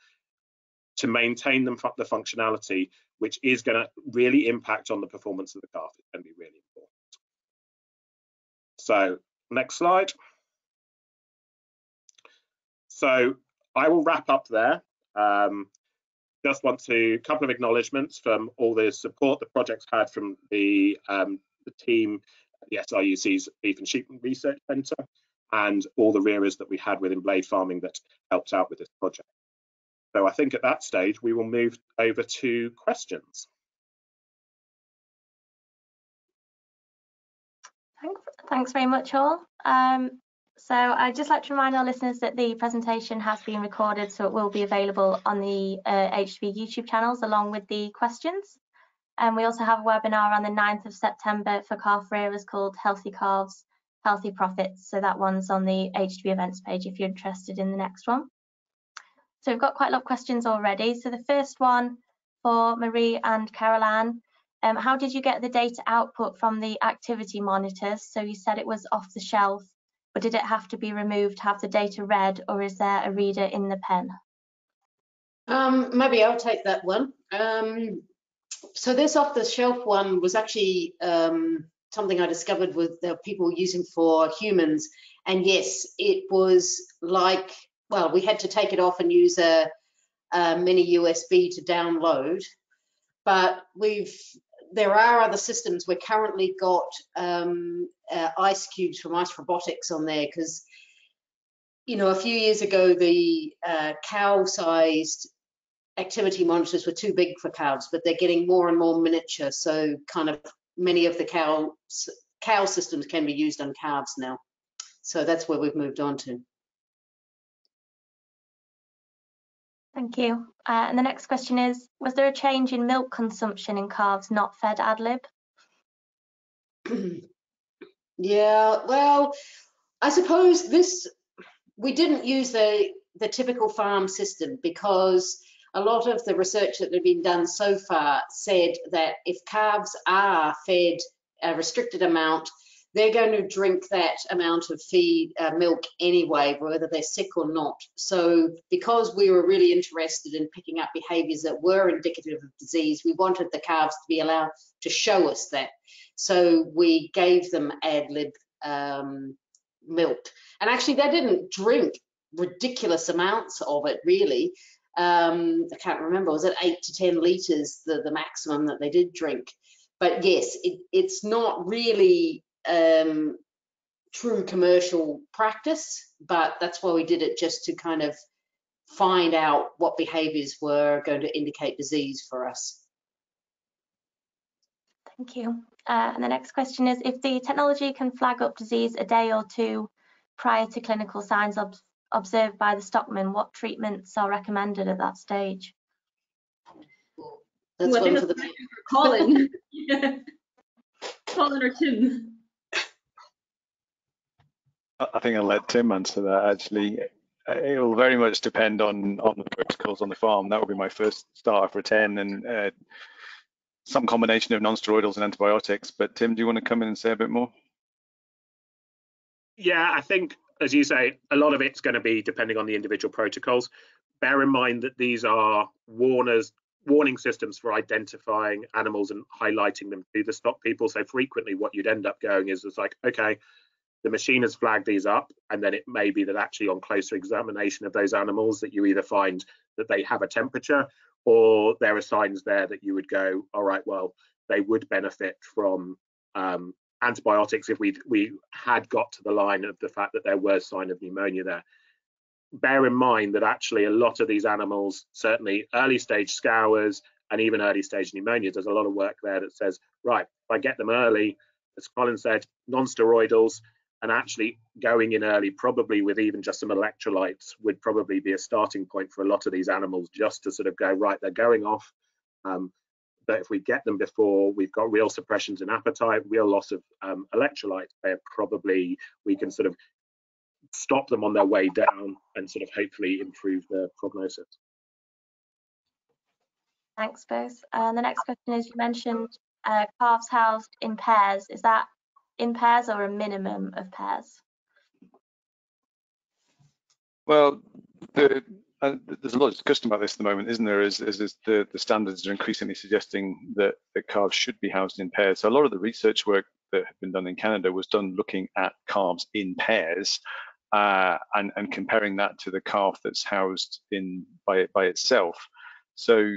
to maintain them, the functionality, which is going to really impact on the performance of the calf, is going to be really important. So next slide. So I will wrap up there. Just want to couple of acknowledgements from all the support the project's had from the team at the SRUC's Beef and Sheep Research Centre and all the rearers that we had within Blade Farming that helped out with this project. So I think at that stage we will move over to questions. Thanks very much all. So I'd just like to remind our listeners that the presentation has been recorded, so it will be available on the AHDB YouTube channels along with the questions. And we also have a webinar on the 9th of September for calf rearers called Healthy Calves, Healthy Profits. So that one's on the AHDB events page if you're interested in the next one. So we've got quite a lot of questions already. So the first one for Marie and Caroline. How did you get the data output from the activity monitors? So you said it was off the shelf, but did it have to be removed to have the data read, or is there a reader in the pen? Maybe I'll take that one. So this off-the-shelf one was actually something I discovered with the people using for humans. And yes, it was like, well, we had to take it off and use a mini USB to download. But there are other systems. We're currently got ice cubes from Ice Robotics on there, because you know a few years ago the cow-sized activity monitors were too big for calves, but they're getting more and more miniature. So kind of many of the cow systems can be used on calves now. So that's where we've moved on to. Thank you. And the next question is, was there a change in milk consumption in calves not fed ad-lib? Yeah, well, I suppose we didn't use the typical farm system, because a lot of the research that had been done so far said that if calves are fed a restricted amount, they're going to drink that amount of milk anyway, whether they're sick or not. So because we were really interested in picking up behaviours that were indicative of disease, we wanted the calves to be allowed to show us that. So we gave them ad-lib milk. And actually, they didn't drink ridiculous amounts of it, really. I can't remember, was it 8 to 10 litres, the maximum that they did drink? But yes, it's not really true commercial practice, but that's why we did it, just to kind of find out what behaviors were going to indicate disease for us. Thank you. And the next question is, if the technology can flag up disease a day or two prior to clinical signs observed by the stockman, what treatments are recommended at that stage? That's one for the Colin. Colin or Tim? I think I'll let Tim answer that, actually. It will very much depend on the protocols on the farm. That would be my first starter for 10, and some combination of non-steroidals and antibiotics. But Tim, do you want to come in and say a bit more? Yeah, I think, as you say, a lot of it's going to be depending on the individual protocols. Bear in mind that these are warning systems for identifying animals and highlighting them to the stock people. So frequently what you'd end up going is it's like, okay, the machine has flagged these up, and then it may be that actually on closer examination of those animals that you either find that they have a temperature, or there are signs there that you would go, all right, well, they would benefit from antibiotics if we had got to the line of the fact that there was sign of pneumonia there. Bear in mind that actually a lot of these animals, certainly early stage scours and even early stage pneumonias, there's a lot of work there that says, right, if I get them early, as Colin said, non-steroidals, and actually going in early, probably with even just some electrolytes, would probably be a starting point for a lot of these animals, just to sort of go, right, they're going off. But if we get them before, we've got real suppressions in appetite, real loss of electrolytes, they're probably, we can sort of stop them on their way down and sort of hopefully improve their prognosis. Thanks, both. The next question is, you mentioned calves housed in pairs. Is that in pairs or a minimum of pairs? Well, there's a lot of discussion about this at the moment, isn't there? The standards are increasingly suggesting that the calves should be housed in pairs. So a lot of the research work that had been done in Canada was done looking at calves in pairs and comparing that to the calf that's housed in by itself. So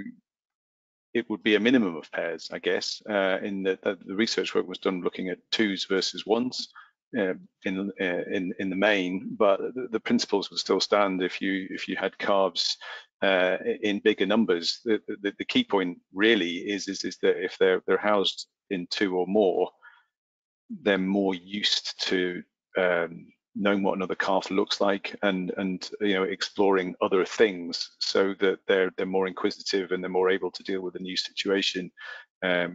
it would be a minimum of pairs, I guess. In the research work was done looking at twos versus ones in the main, but the principles would still stand if you had calves in bigger numbers. The key point really is that if they're housed in two or more, they're more used to knowing what another calf looks like and you know, exploring other things, so that they're more inquisitive and they're more able to deal with a new situation.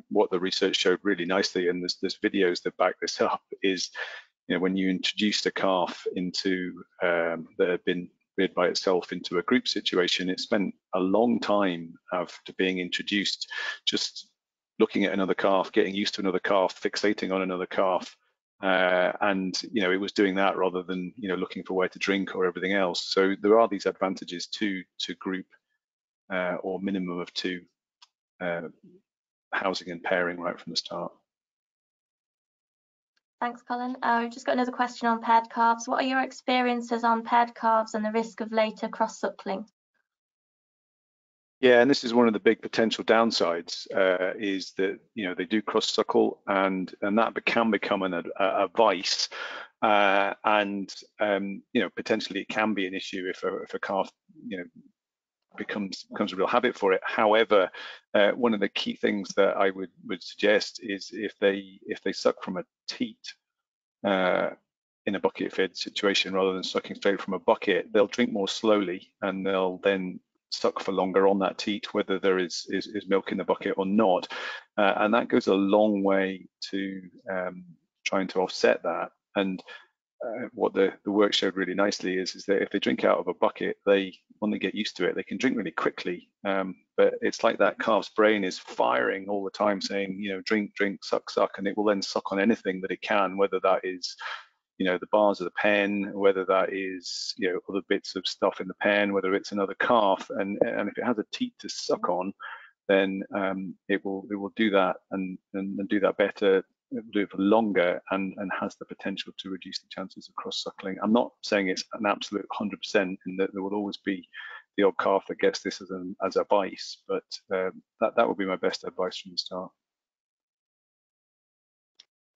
What the research showed really nicely, and there's videos that back this up, is, you know, when you introduce a calf into that had been reared by itself into a group situation, it spent a long time after being introduced just looking at another calf, getting used to another calf, fixating on another calf. And you know, it was doing that rather than, you know, looking for where to drink or everything else. So there are these advantages to group or minimum of two housing and pairing right from the start. Thanks, Colin. We've just got another question on paired calves. What are your experiences on paired calves and the risk of later cross-suckling? Yeah, and this is one of the big potential downsides, is that, you know, they do cross-suckle, and that can become a vice, and you know, potentially it can be an issue if a calf, you know, becomes a real habit for it. However, one of the key things that I would suggest is if they suck from a teat in a bucket fed situation rather than sucking straight from a bucket, they'll drink more slowly and they'll then suck for longer on that teat, whether there is milk in the bucket or not, and that goes a long way to trying to offset that. And what the work showed really nicely is that if they drink out of a bucket, when they get used to it, they can drink really quickly, but it's like that calf's brain is firing all the time saying, you know, drink, suck, and it will then suck on anything that it can, whether that is, you know, the bars of the pen, whether that is, you know, other bits of stuff in the pen, whether it's another calf, and if it has a teat to suck on, then it will do that and do that better, it'll do it for longer, and has the potential to reduce the chances of cross-suckling. I'm not saying it's an absolute 100%, and that there will always be the odd calf that gets this as a vice, but that would be my best advice from the start.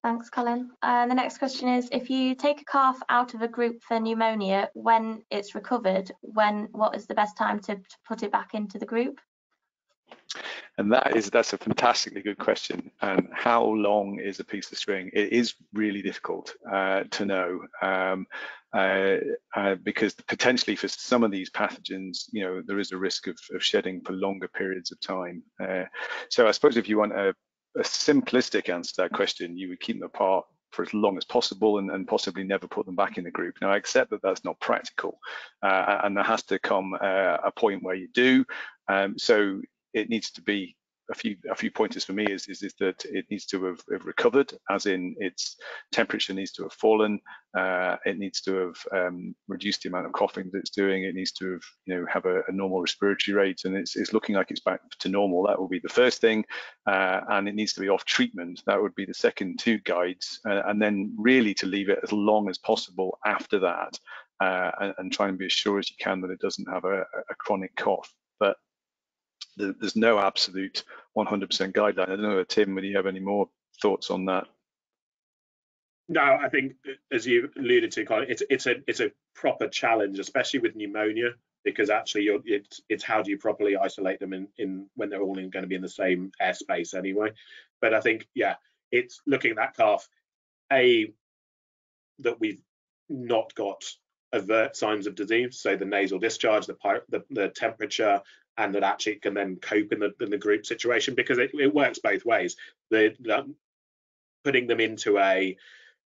Thanks, Colin. The next question is, if you take a calf out of a group for pneumonia when it's recovered, what is the best time to put it back into the group? And that's a fantastically good question. And how long is a piece of string? It is really difficult to know because potentially for some of these pathogens, you know, there is a risk of shedding for longer periods of time. So I suppose if you want a simplistic answer to that question, you would keep them apart for as long as possible and possibly never put them back in the group. Now, I accept that that's not practical and there has to come a point where you do. So it needs to be a few pointers for me is that it needs to have recovered, as in its temperature needs to have fallen, it needs to have reduced the amount of coughing that it's doing, it needs to have, you know, have a normal respiratory rate, and it's looking like it's back to normal. That will be the first thing, and it needs to be off treatment. That would be the second two guides, and then really to leave it as long as possible after that, and try and be as sure as you can that it doesn't have a chronic cough. But there's no absolute 100% guideline. I don't know, Tim, would you have any more thoughts on that? No, I think as you alluded to, Colin, it's a proper challenge, especially with pneumonia, because actually it's how do you properly isolate them in when they're all going to be in the same airspace anyway. But I think, yeah, it's looking at that calf, that we've not got overt signs of disease, so the nasal discharge, the temperature, and that actually it can then cope in the group situation, because it works both ways. Putting them into an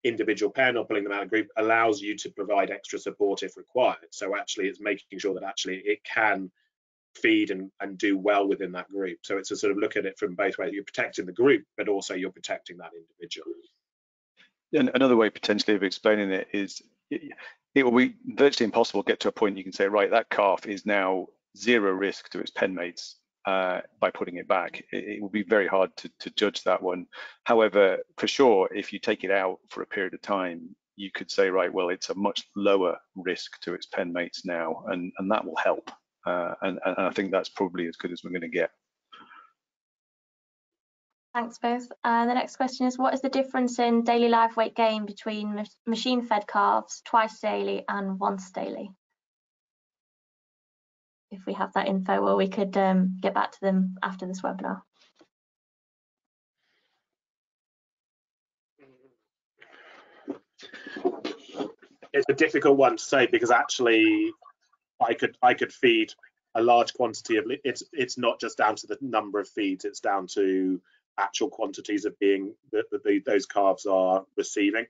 individual pen or pulling them out of group allows you to provide extra support if required. So actually it's making sure that actually it can feed and do well within that group. So it's a sort of look at it from both ways. You're protecting the group, but also you're protecting that individual. And another way potentially of explaining it is, it will be virtually impossible to get to a point you can say, right, that calf is now zero risk to its pen mates by putting it back. It will be very hard to judge that one. However, for sure, if you take it out for a period of time, you could say, right, well, it's a much lower risk to its pen mates now, and that will help. And I think that's probably as good as we're going to get. Thanks both. The next question is, what is the difference in daily live weight gain between machine-fed calves twice daily and once daily? If we have that info, or we could get back to them after this webinar. It's a difficult one to say, because actually I could feed a large quantity of it's not just down to the number of feeds, it's down to actual quantities of being that those calves are receiving,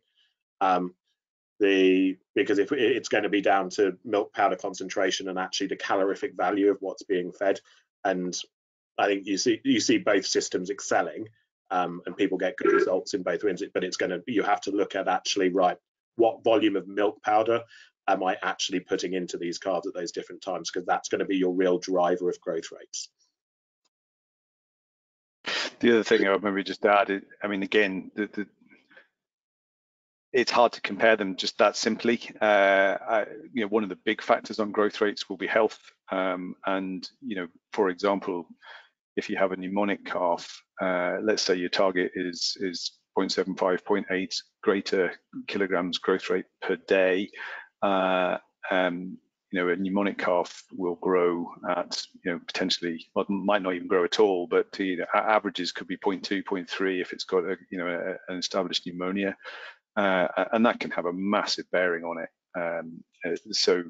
because if it's going to be down to milk powder concentration and actually the calorific value of what's being fed. And I think you see both systems excelling, and people get good results in both ways, but you have to look at actually, right, what volume of milk powder am I actually putting into these calves at those different times, because that's going to be your real driver of growth rates. The other thing I would maybe just add, I mean, again, it's hard to compare them just that simply. You know, one of the big factors on growth rates will be health. And, you know, for example, if you have a pneumonic calf, let's say your target is 0.75, 0.8 greater kilograms growth rate per day. You know, a pneumonic calf will grow at, you know, potentially, well, might not even grow at all, but, you know, averages could be 0.2, 0.3 if it's got a, you know, an established pneumonia, and that can have a massive bearing on it. So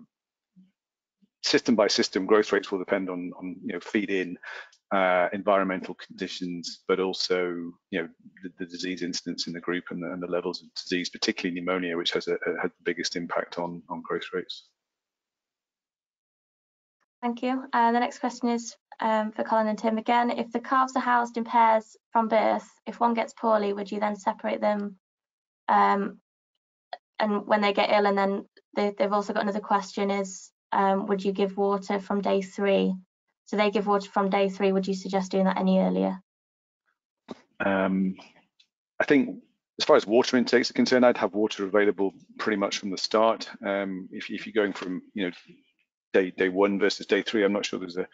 system by system, growth rates will depend on you know, feed in, environmental conditions, but also, you know, the disease incidence in the group and the levels of disease, particularly pneumonia, which has the biggest impact on growth rates. Thank you. The next question is for Colin and Tim again. If the calves are housed in pairs from birth, if one gets poorly, would you then separate them and when they get ill? And then they've also got another question is, would you give water from day three? So they give water from day three. Would you suggest doing that any earlier? I think as far as water intakes are concerned, I'd have water available pretty much from the start. If you're going from, you know, day one versus day three, I'm not sure there's a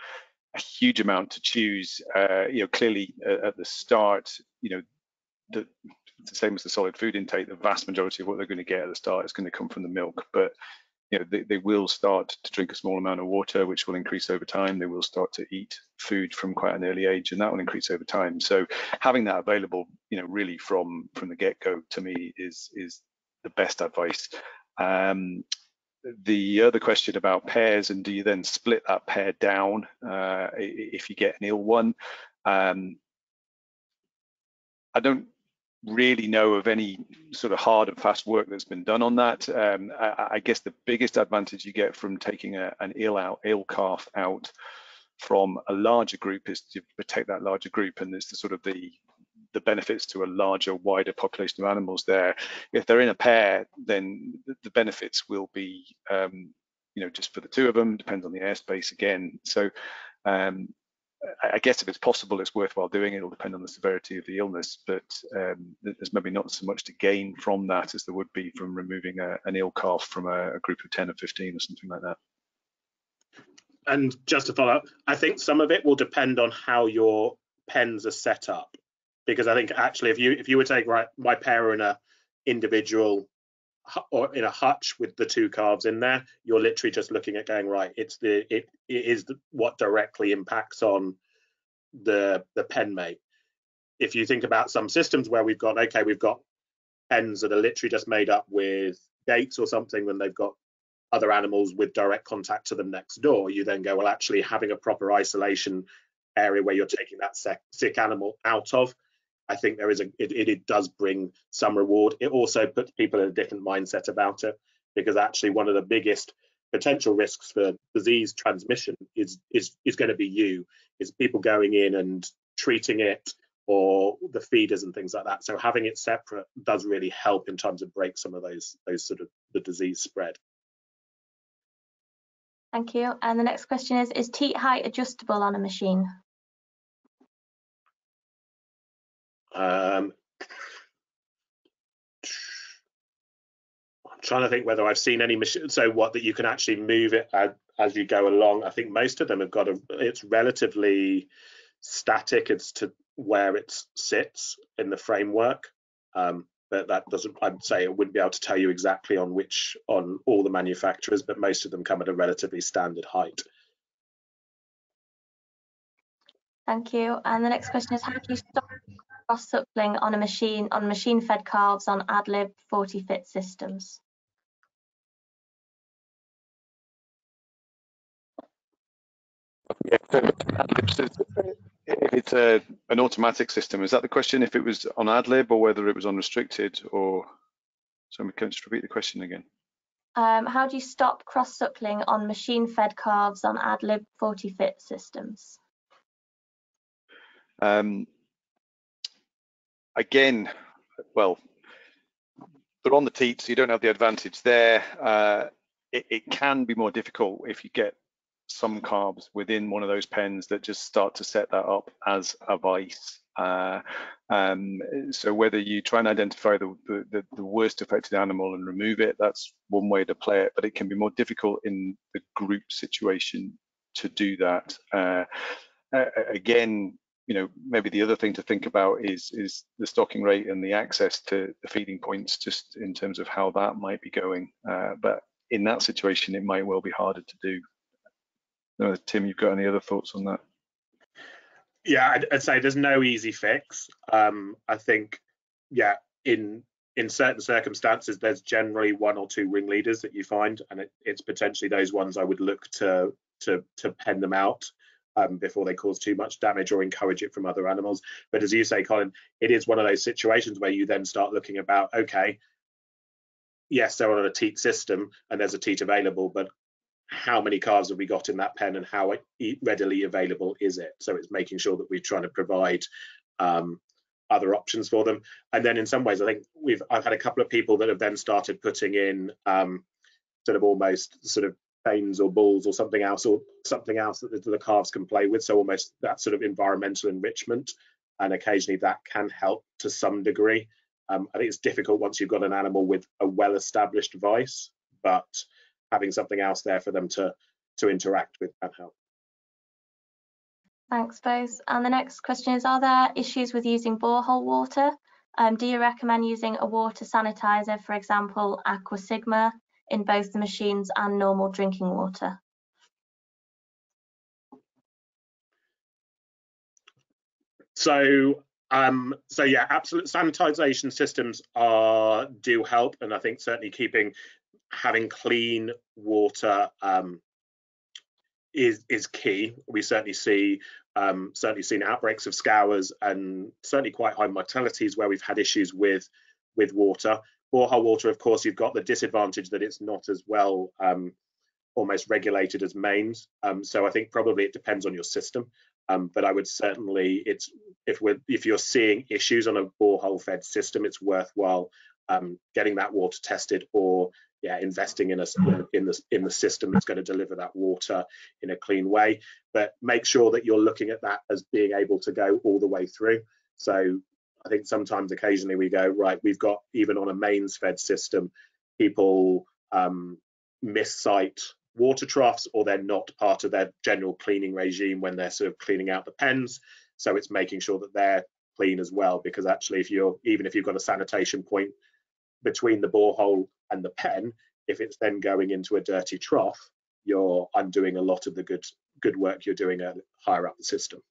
huge amount to choose. You know, clearly at the start, you know, the same as the solid food intake, the vast majority of what they're going to get at the start is going to come from the milk. But you know, they will start to drink a small amount of water, which will increase over time. They will start to eat food from quite an early age, and that will increase over time. So having that available, you know, really from the get-go, to me is the best advice. The other question about pairs, and do you then split that pair down if you get an ill one? I don't really know of any sort of hard and fast work that's been done on that. I guess the biggest advantage you get from taking an ill calf out from a larger group is to protect that larger group, and it's the sort of the benefits to a larger, wider population of animals there. If they're in a pair, then the benefits will be, you know, just for the two of them, depends on the airspace again. So I guess if it's possible, it's worthwhile doing. It'll depend on the severity of the illness, but there's maybe not so much to gain from that as there would be from removing an ill calf from a group of 10 or 15 or something like that. And just to follow up, I think some of it will depend on how your pens are set up. Because I think actually, if you were taking, right, my pair are in a individual or in a hutch with the two calves in there, you're literally just looking at going, right, it is what directly impacts on the pen mate. If you think about some systems where we've got, okay, we've got pens that are literally just made up with dates or something, then they've got other animals with direct contact to them next door. You then go, well, actually having a proper isolation area where you're taking that sick animal out of, I think there is it does bring some reward. It also puts people in a different mindset about it, because actually one of the biggest potential risks for disease transmission is going to be people going in and treating it, or the feeders and things like that. So having it separate does really help in terms of break some of those sort of the disease spread. Thank you. And the next question is teat height adjustable on a machine? I'm trying to think whether I've seen any machine, so what, that you can actually move it as you go along. I think most of them have got it's relatively static as to where it sits in the framework, but that doesn't, I'd say it wouldn't be able to tell you exactly on all the manufacturers, but most of them come at a relatively standard height. Thank you. And the next question is, how do you stop cross-suckling on machine-fed calves on ADLIB 40-fit systems? Yeah, so ADLIB system, if it's an automatic system, is that the question? If it was on ADLIB or whether it was unrestricted, or so we can just repeat the question again. How do you stop cross-suckling on machine-fed calves on ADLIB 40-fit systems? Again, well, they're on the teat, so you don't have the advantage there. It can be more difficult if you get some calves within one of those pens that just start to set that up as a vice. So whether you try and identify the worst affected animal and remove it, that's one way to play it, but it can be more difficult in the group situation to do that. Again, you know, maybe the other thing to think about is the stocking rate and the access to the feeding points, just in terms of how that might be going. But in that situation, it might well be harder to do. No, Tim, you've got any other thoughts on that? Yeah, I'd say there's no easy fix. I think, yeah, in certain circumstances, there's generally one or two ringleaders that you find, and it's potentially those ones I would look to pen them out. Before they cause too much damage or encourage it from other animals. But as you say, Colin, it is one of those situations where you then start looking about, okay, yes, they're on a teat system and there's a teat available, but how many calves have we got in that pen and how readily available is it? So it's making sure that we're trying to provide other options for them. And then in some ways, I think I've had a couple of people that have then started putting in sort of chains or balls or something else that the calves can play with. So almost that sort of environmental enrichment, and occasionally that can help to some degree. I think it's difficult once you've got an animal with a well-established vice, but having something else there for them to interact with can help. Thanks both. And the next question is, are there issues with using borehole water? Do you recommend using a water sanitizer, for example, Aqua Sigma, in both the machines and normal drinking water? So yeah, absolute sanitization systems do help, and I think certainly having clean water is key. We certainly see seen outbreaks of scours and certainly quite high mortalities where we've had issues with water. Borehole water, of course, you've got the disadvantage that it's not as well almost regulated as mains. So I think probably it depends on your system. But I would certainly, if you're seeing issues on a borehole fed system, it's worthwhile getting that water tested, or yeah, investing in the system that's going to deliver that water in a clean way. But make sure that you're looking at that as being able to go all the way through. So I think sometimes occasionally we go, right, we've got, even on a mains fed system, people miss sight water troughs, or they're not part of their general cleaning regime when they're sort of cleaning out the pens. So it's making sure that they're clean as well, because actually even if you've got a sanitation point between the borehole and the pen, if it's then going into a dirty trough, you're undoing a lot of the good work you're doing higher up the system.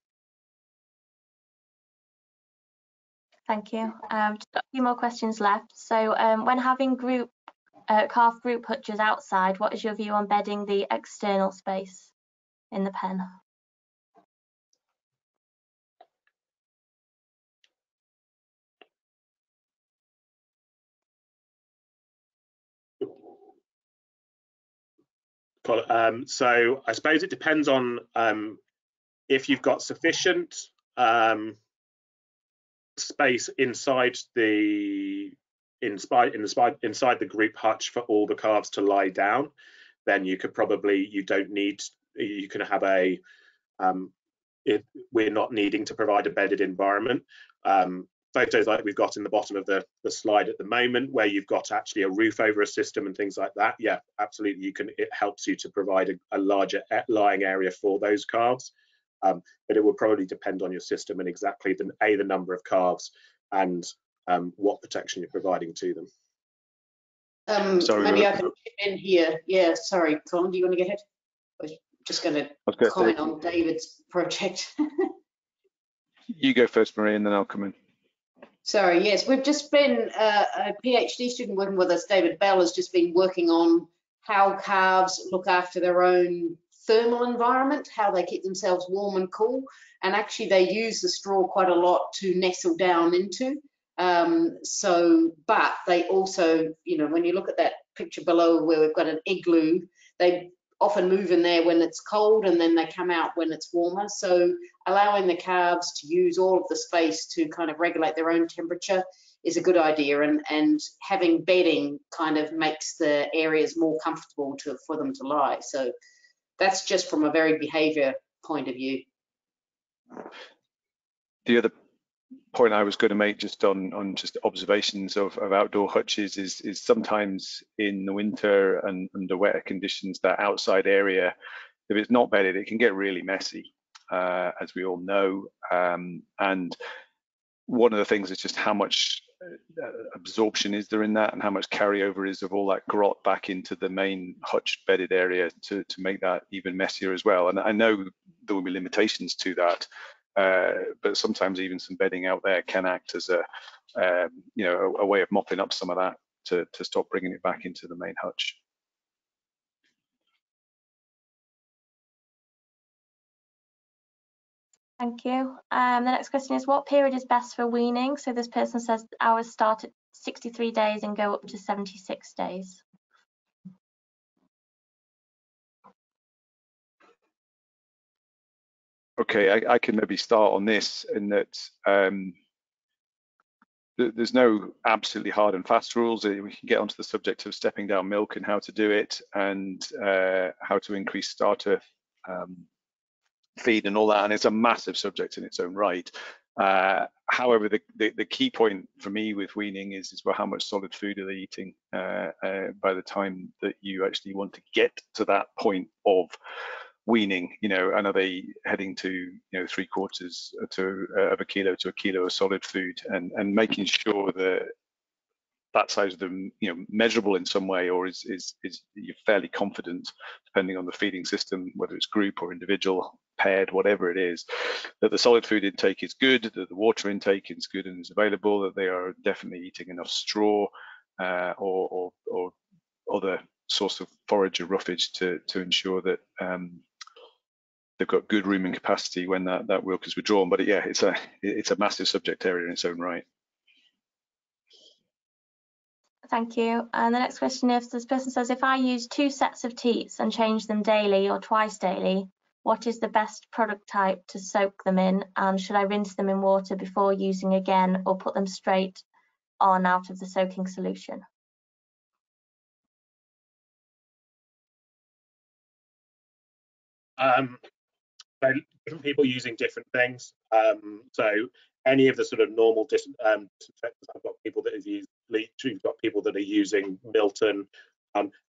Thank you. Just a few more questions left. So when having calf group hutches outside, what is your view on bedding the external space in the pen? So I suppose it depends on if you've got sufficient space inside the group hutch for all the calves to lie down, then you could probably, you can have a, we're not needing to provide a bedded environment. Photos like we've got in the bottom of the slide at the moment, where you've got actually a roof over a system and things like that, yeah, absolutely, you can, it helps you to provide a larger lying area for those calves. But it will probably depend on your system and exactly the number of calves and what protection you're providing to them. Sorry, maybe I can chip in here. Yeah, sorry, Colin, do you want to go ahead? I was just going to comment on David's project. You go first, Marie, and then I'll come in. Sorry, yes, we've just been, a PhD student working with us, David Bell, has just been working on how calves look after their own thermal environment, how they keep themselves warm and cool, and actually they use the straw quite a lot to nestle down into. But they also, you know, when you look at that picture below where we've got an igloo, they often move in there when it's cold and then they come out when it's warmer. So allowing the calves to use all of the space to kind of regulate their own temperature is a good idea, and having bedding kind of makes the areas more comfortable for them to lie. So that's just from a very behavior point of view. The other point I was going to make just on just observations of outdoor hutches is sometimes in the winter and under wetter conditions, that outside area, if it's not bedded, it can get really messy, as we all know. And one of the things is just how much absorption is there in that, and how much carryover is of all that grot back into the main hutch bedded area to make that even messier as well. And I know there will be limitations to that, but sometimes even some bedding out there can act as a way of mopping up some of that to stop bringing it back into the main hutch. Thank you. The next question is, what period is best for weaning? So this person says ours start at 63 days and go up to 76 days. Okay, I can maybe start on this, in that there's no absolutely hard and fast rules. We can get onto the subject of stepping down milk and how to do it, and how to increase starter feed and all that, and it's a massive subject in its own right. However, the key point for me with weaning is well, how much solid food are they eating by the time that you actually want to get to that point of weaning, you know, and are they heading to, you know, 3/4 of a kilo to a kilo of solid food, and making sure that that size of them, you know, measurable in some way, or is you're fairly confident, depending on the feeding system, whether it's group or individual, paired, whatever it is, that the solid food intake is good, that the water intake is good and is available, that they are definitely eating enough straw or other source of forage or roughage to ensure that they've got good rooming capacity when that work is withdrawn. But yeah, it's a massive subject area in its own right. Thank you. And the next question is, this person says, if I use 2 sets of teats and change them daily or twice daily, what is the best product type to soak them in? And should I rinse them in water before using again, or put them straight on out of the soaking solution? Different people using different things. So any of the sort of normal disinfectants, I've got people that have used bleach, you've got people that are using Milton,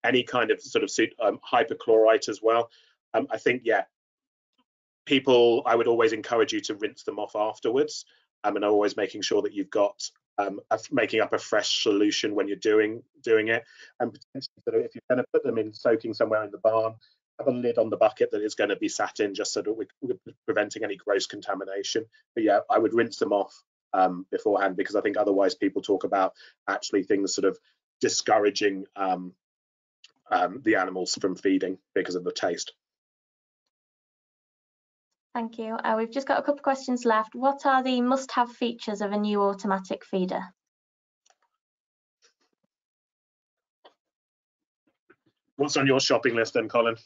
any kind of sort of hyperchlorite as well. I think, yeah, people, I would always encourage you to rinse them off afterwards, and always making sure that you've got making up a fresh solution when you're doing it. And potentially, sort of, if you're going to put them in soaking somewhere in the barn, have a lid on the bucket that is going to be sat in, just so that we're preventing any gross contamination. But yeah, I would rinse them off beforehand, because I think otherwise people talk about actually things sort of discouraging the animals from feeding because of the taste. Thank you. We've just got a couple of questions left. What are the must-have features of a new automatic feeder? What's on your shopping list then, Colin?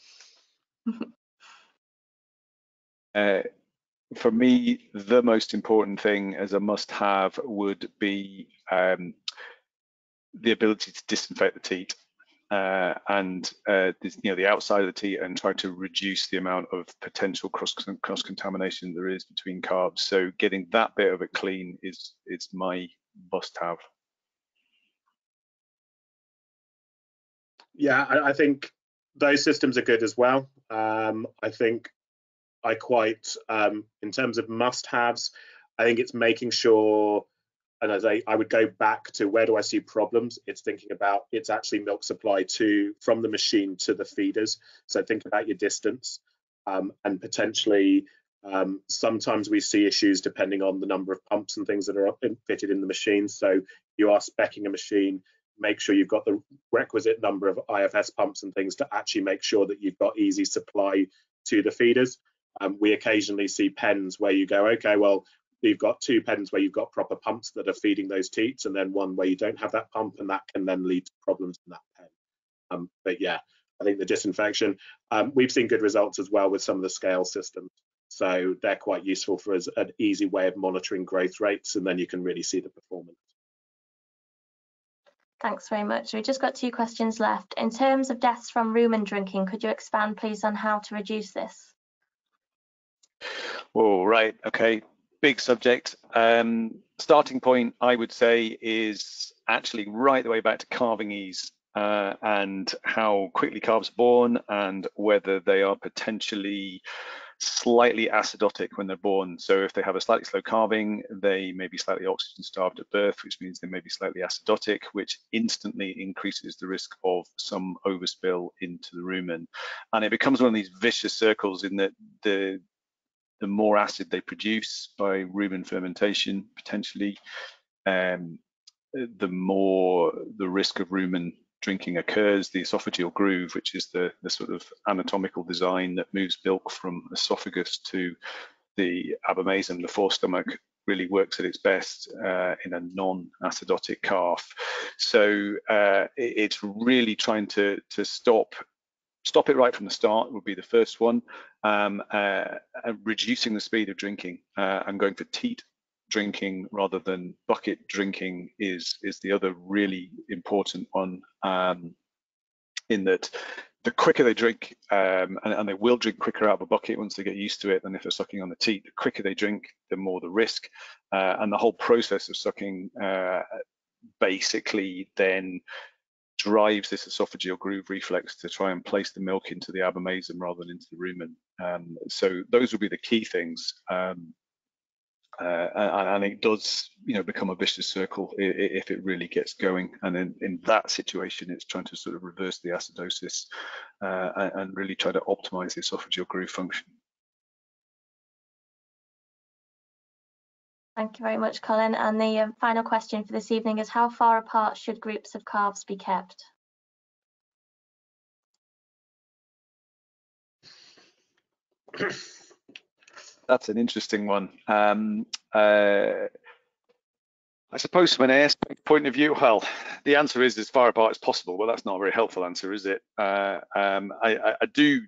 For me, the most important thing as a must-have would be the ability to disinfect the teat and you know, the outside of the teat, and try to reduce the amount of potential cross contamination there is between calves. So getting that bit of it clean is my must-have. Yeah, I think those systems are good as well. I think I quite, in terms of must-haves, I think it's making sure, and as I would go back to where do I see problems, it's thinking about it's actually milk supply from the machine to the feeders. So think about your distance, and potentially sometimes we see issues depending on the number of pumps and things that are fitted in the machine. So you are speccing a machine, make sure you've got the requisite number of IFS pumps and things to actually make sure that you've got easy supply to the feeders. We occasionally see pens where you go, okay, well, you've got 2 pens where you've got proper pumps that are feeding those teats, and then 1 where you don't have that pump, and that can then lead to problems in that pen. But yeah, I think the disinfection, we've seen good results as well with some of the scale systems. So they're quite useful for us, an easy way of monitoring growth rates, and then you can really see the performance. Thanks very much. We've just got 2 questions left. In terms of deaths from rumen drinking, could you expand please on how to reduce this? Oh, right. Okay. Big subject. Starting point, I would say, is actually right the way back to calving ease and how quickly calves are born, and whether they are potentially slightly acidotic when they're born. So if they have a slightly slow calving, they may be slightly oxygen starved at birth, which means they may be slightly acidotic, which instantly increases the risk of some overspill into the rumen. And it becomes one of these vicious circles in that the more acid they produce by rumen fermentation, potentially, the more the risk of rumen drinking occurs. The esophageal groove, which is the sort of anatomical design that moves milk from esophagus to the abomasum, the forestomach, really works at its best in a non-acidotic calf. So it's really trying to stop it right from the start would be the first one, reducing the speed of drinking and going for teat drinking rather than bucket drinking is the other really important one, in that the quicker they drink, and they will drink quicker out of a bucket once they get used to it than if they're sucking on the teat. The quicker they drink, the more the risk, and the whole process of sucking basically then drives this esophageal groove reflex to try and place the milk into the abomasum rather than into the rumen. So those will be the key things. And it does, become a vicious circle if it really gets going. And in that situation, it's trying to sort of reverse the acidosis and really try to optimize the esophageal groove function. Thank you very much, Colin. And the final question for this evening is, how far apart should groups of calves be kept? That's an interesting one. I suppose from an aspect point of view, well, the answer is as far apart as possible. Well, that's not a very helpful answer, is it? I do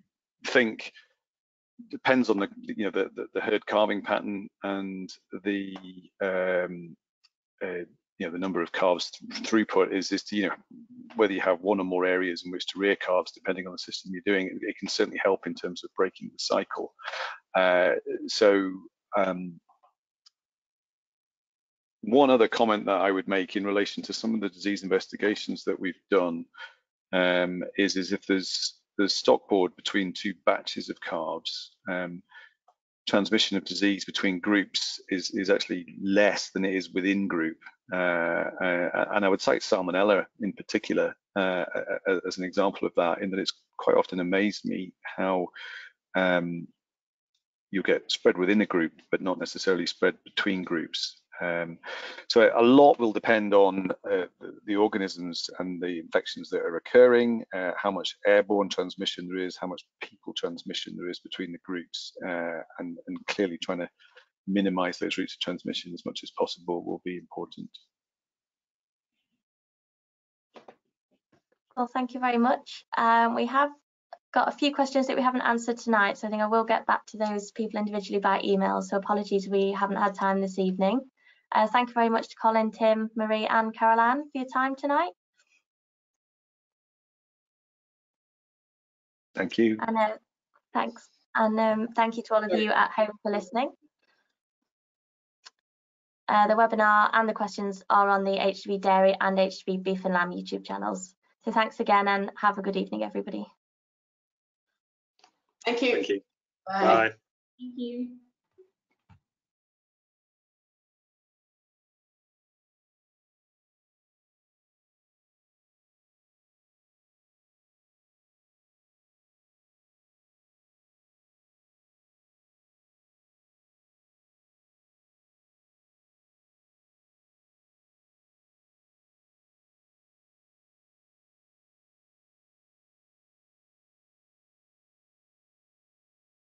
think depends on the the herd calving pattern and the the number of calves throughput is whether you have one or more areas in which to rear calves, depending on the system you're doing, it can certainly help in terms of breaking the cycle. One other comment that I would make in relation to some of the disease investigations that we've done is if there's stock board between two batches of calves, transmission of disease between groups is actually less than it is within group. And I would cite Salmonella in particular as an example of that, in that it's quite often amazed me how you get spread within a group, but not necessarily spread between groups. So a lot will depend on the organisms and the infections that are occurring, how much airborne transmission there is, how much people transmission there is between the groups, and clearly trying to minimize those routes of transmission as much as possible will be important. Well, thank you very much. We have got a few questions that we haven't answered tonight, so I think I will get back to those people individually by email, so apologies we haven't had time this evening. Thank you very much to Colin, Tim, Marie and Caroline for your time tonight. Thank you. And, thanks. And thank you to all of you at home for listening. The webinar and the questions are on the AHDB Dairy and AHDB Beef and Lamb YouTube channels. So thanks again and have a good evening, everybody. Thank you. Thank you. Bye. Bye. Thank you.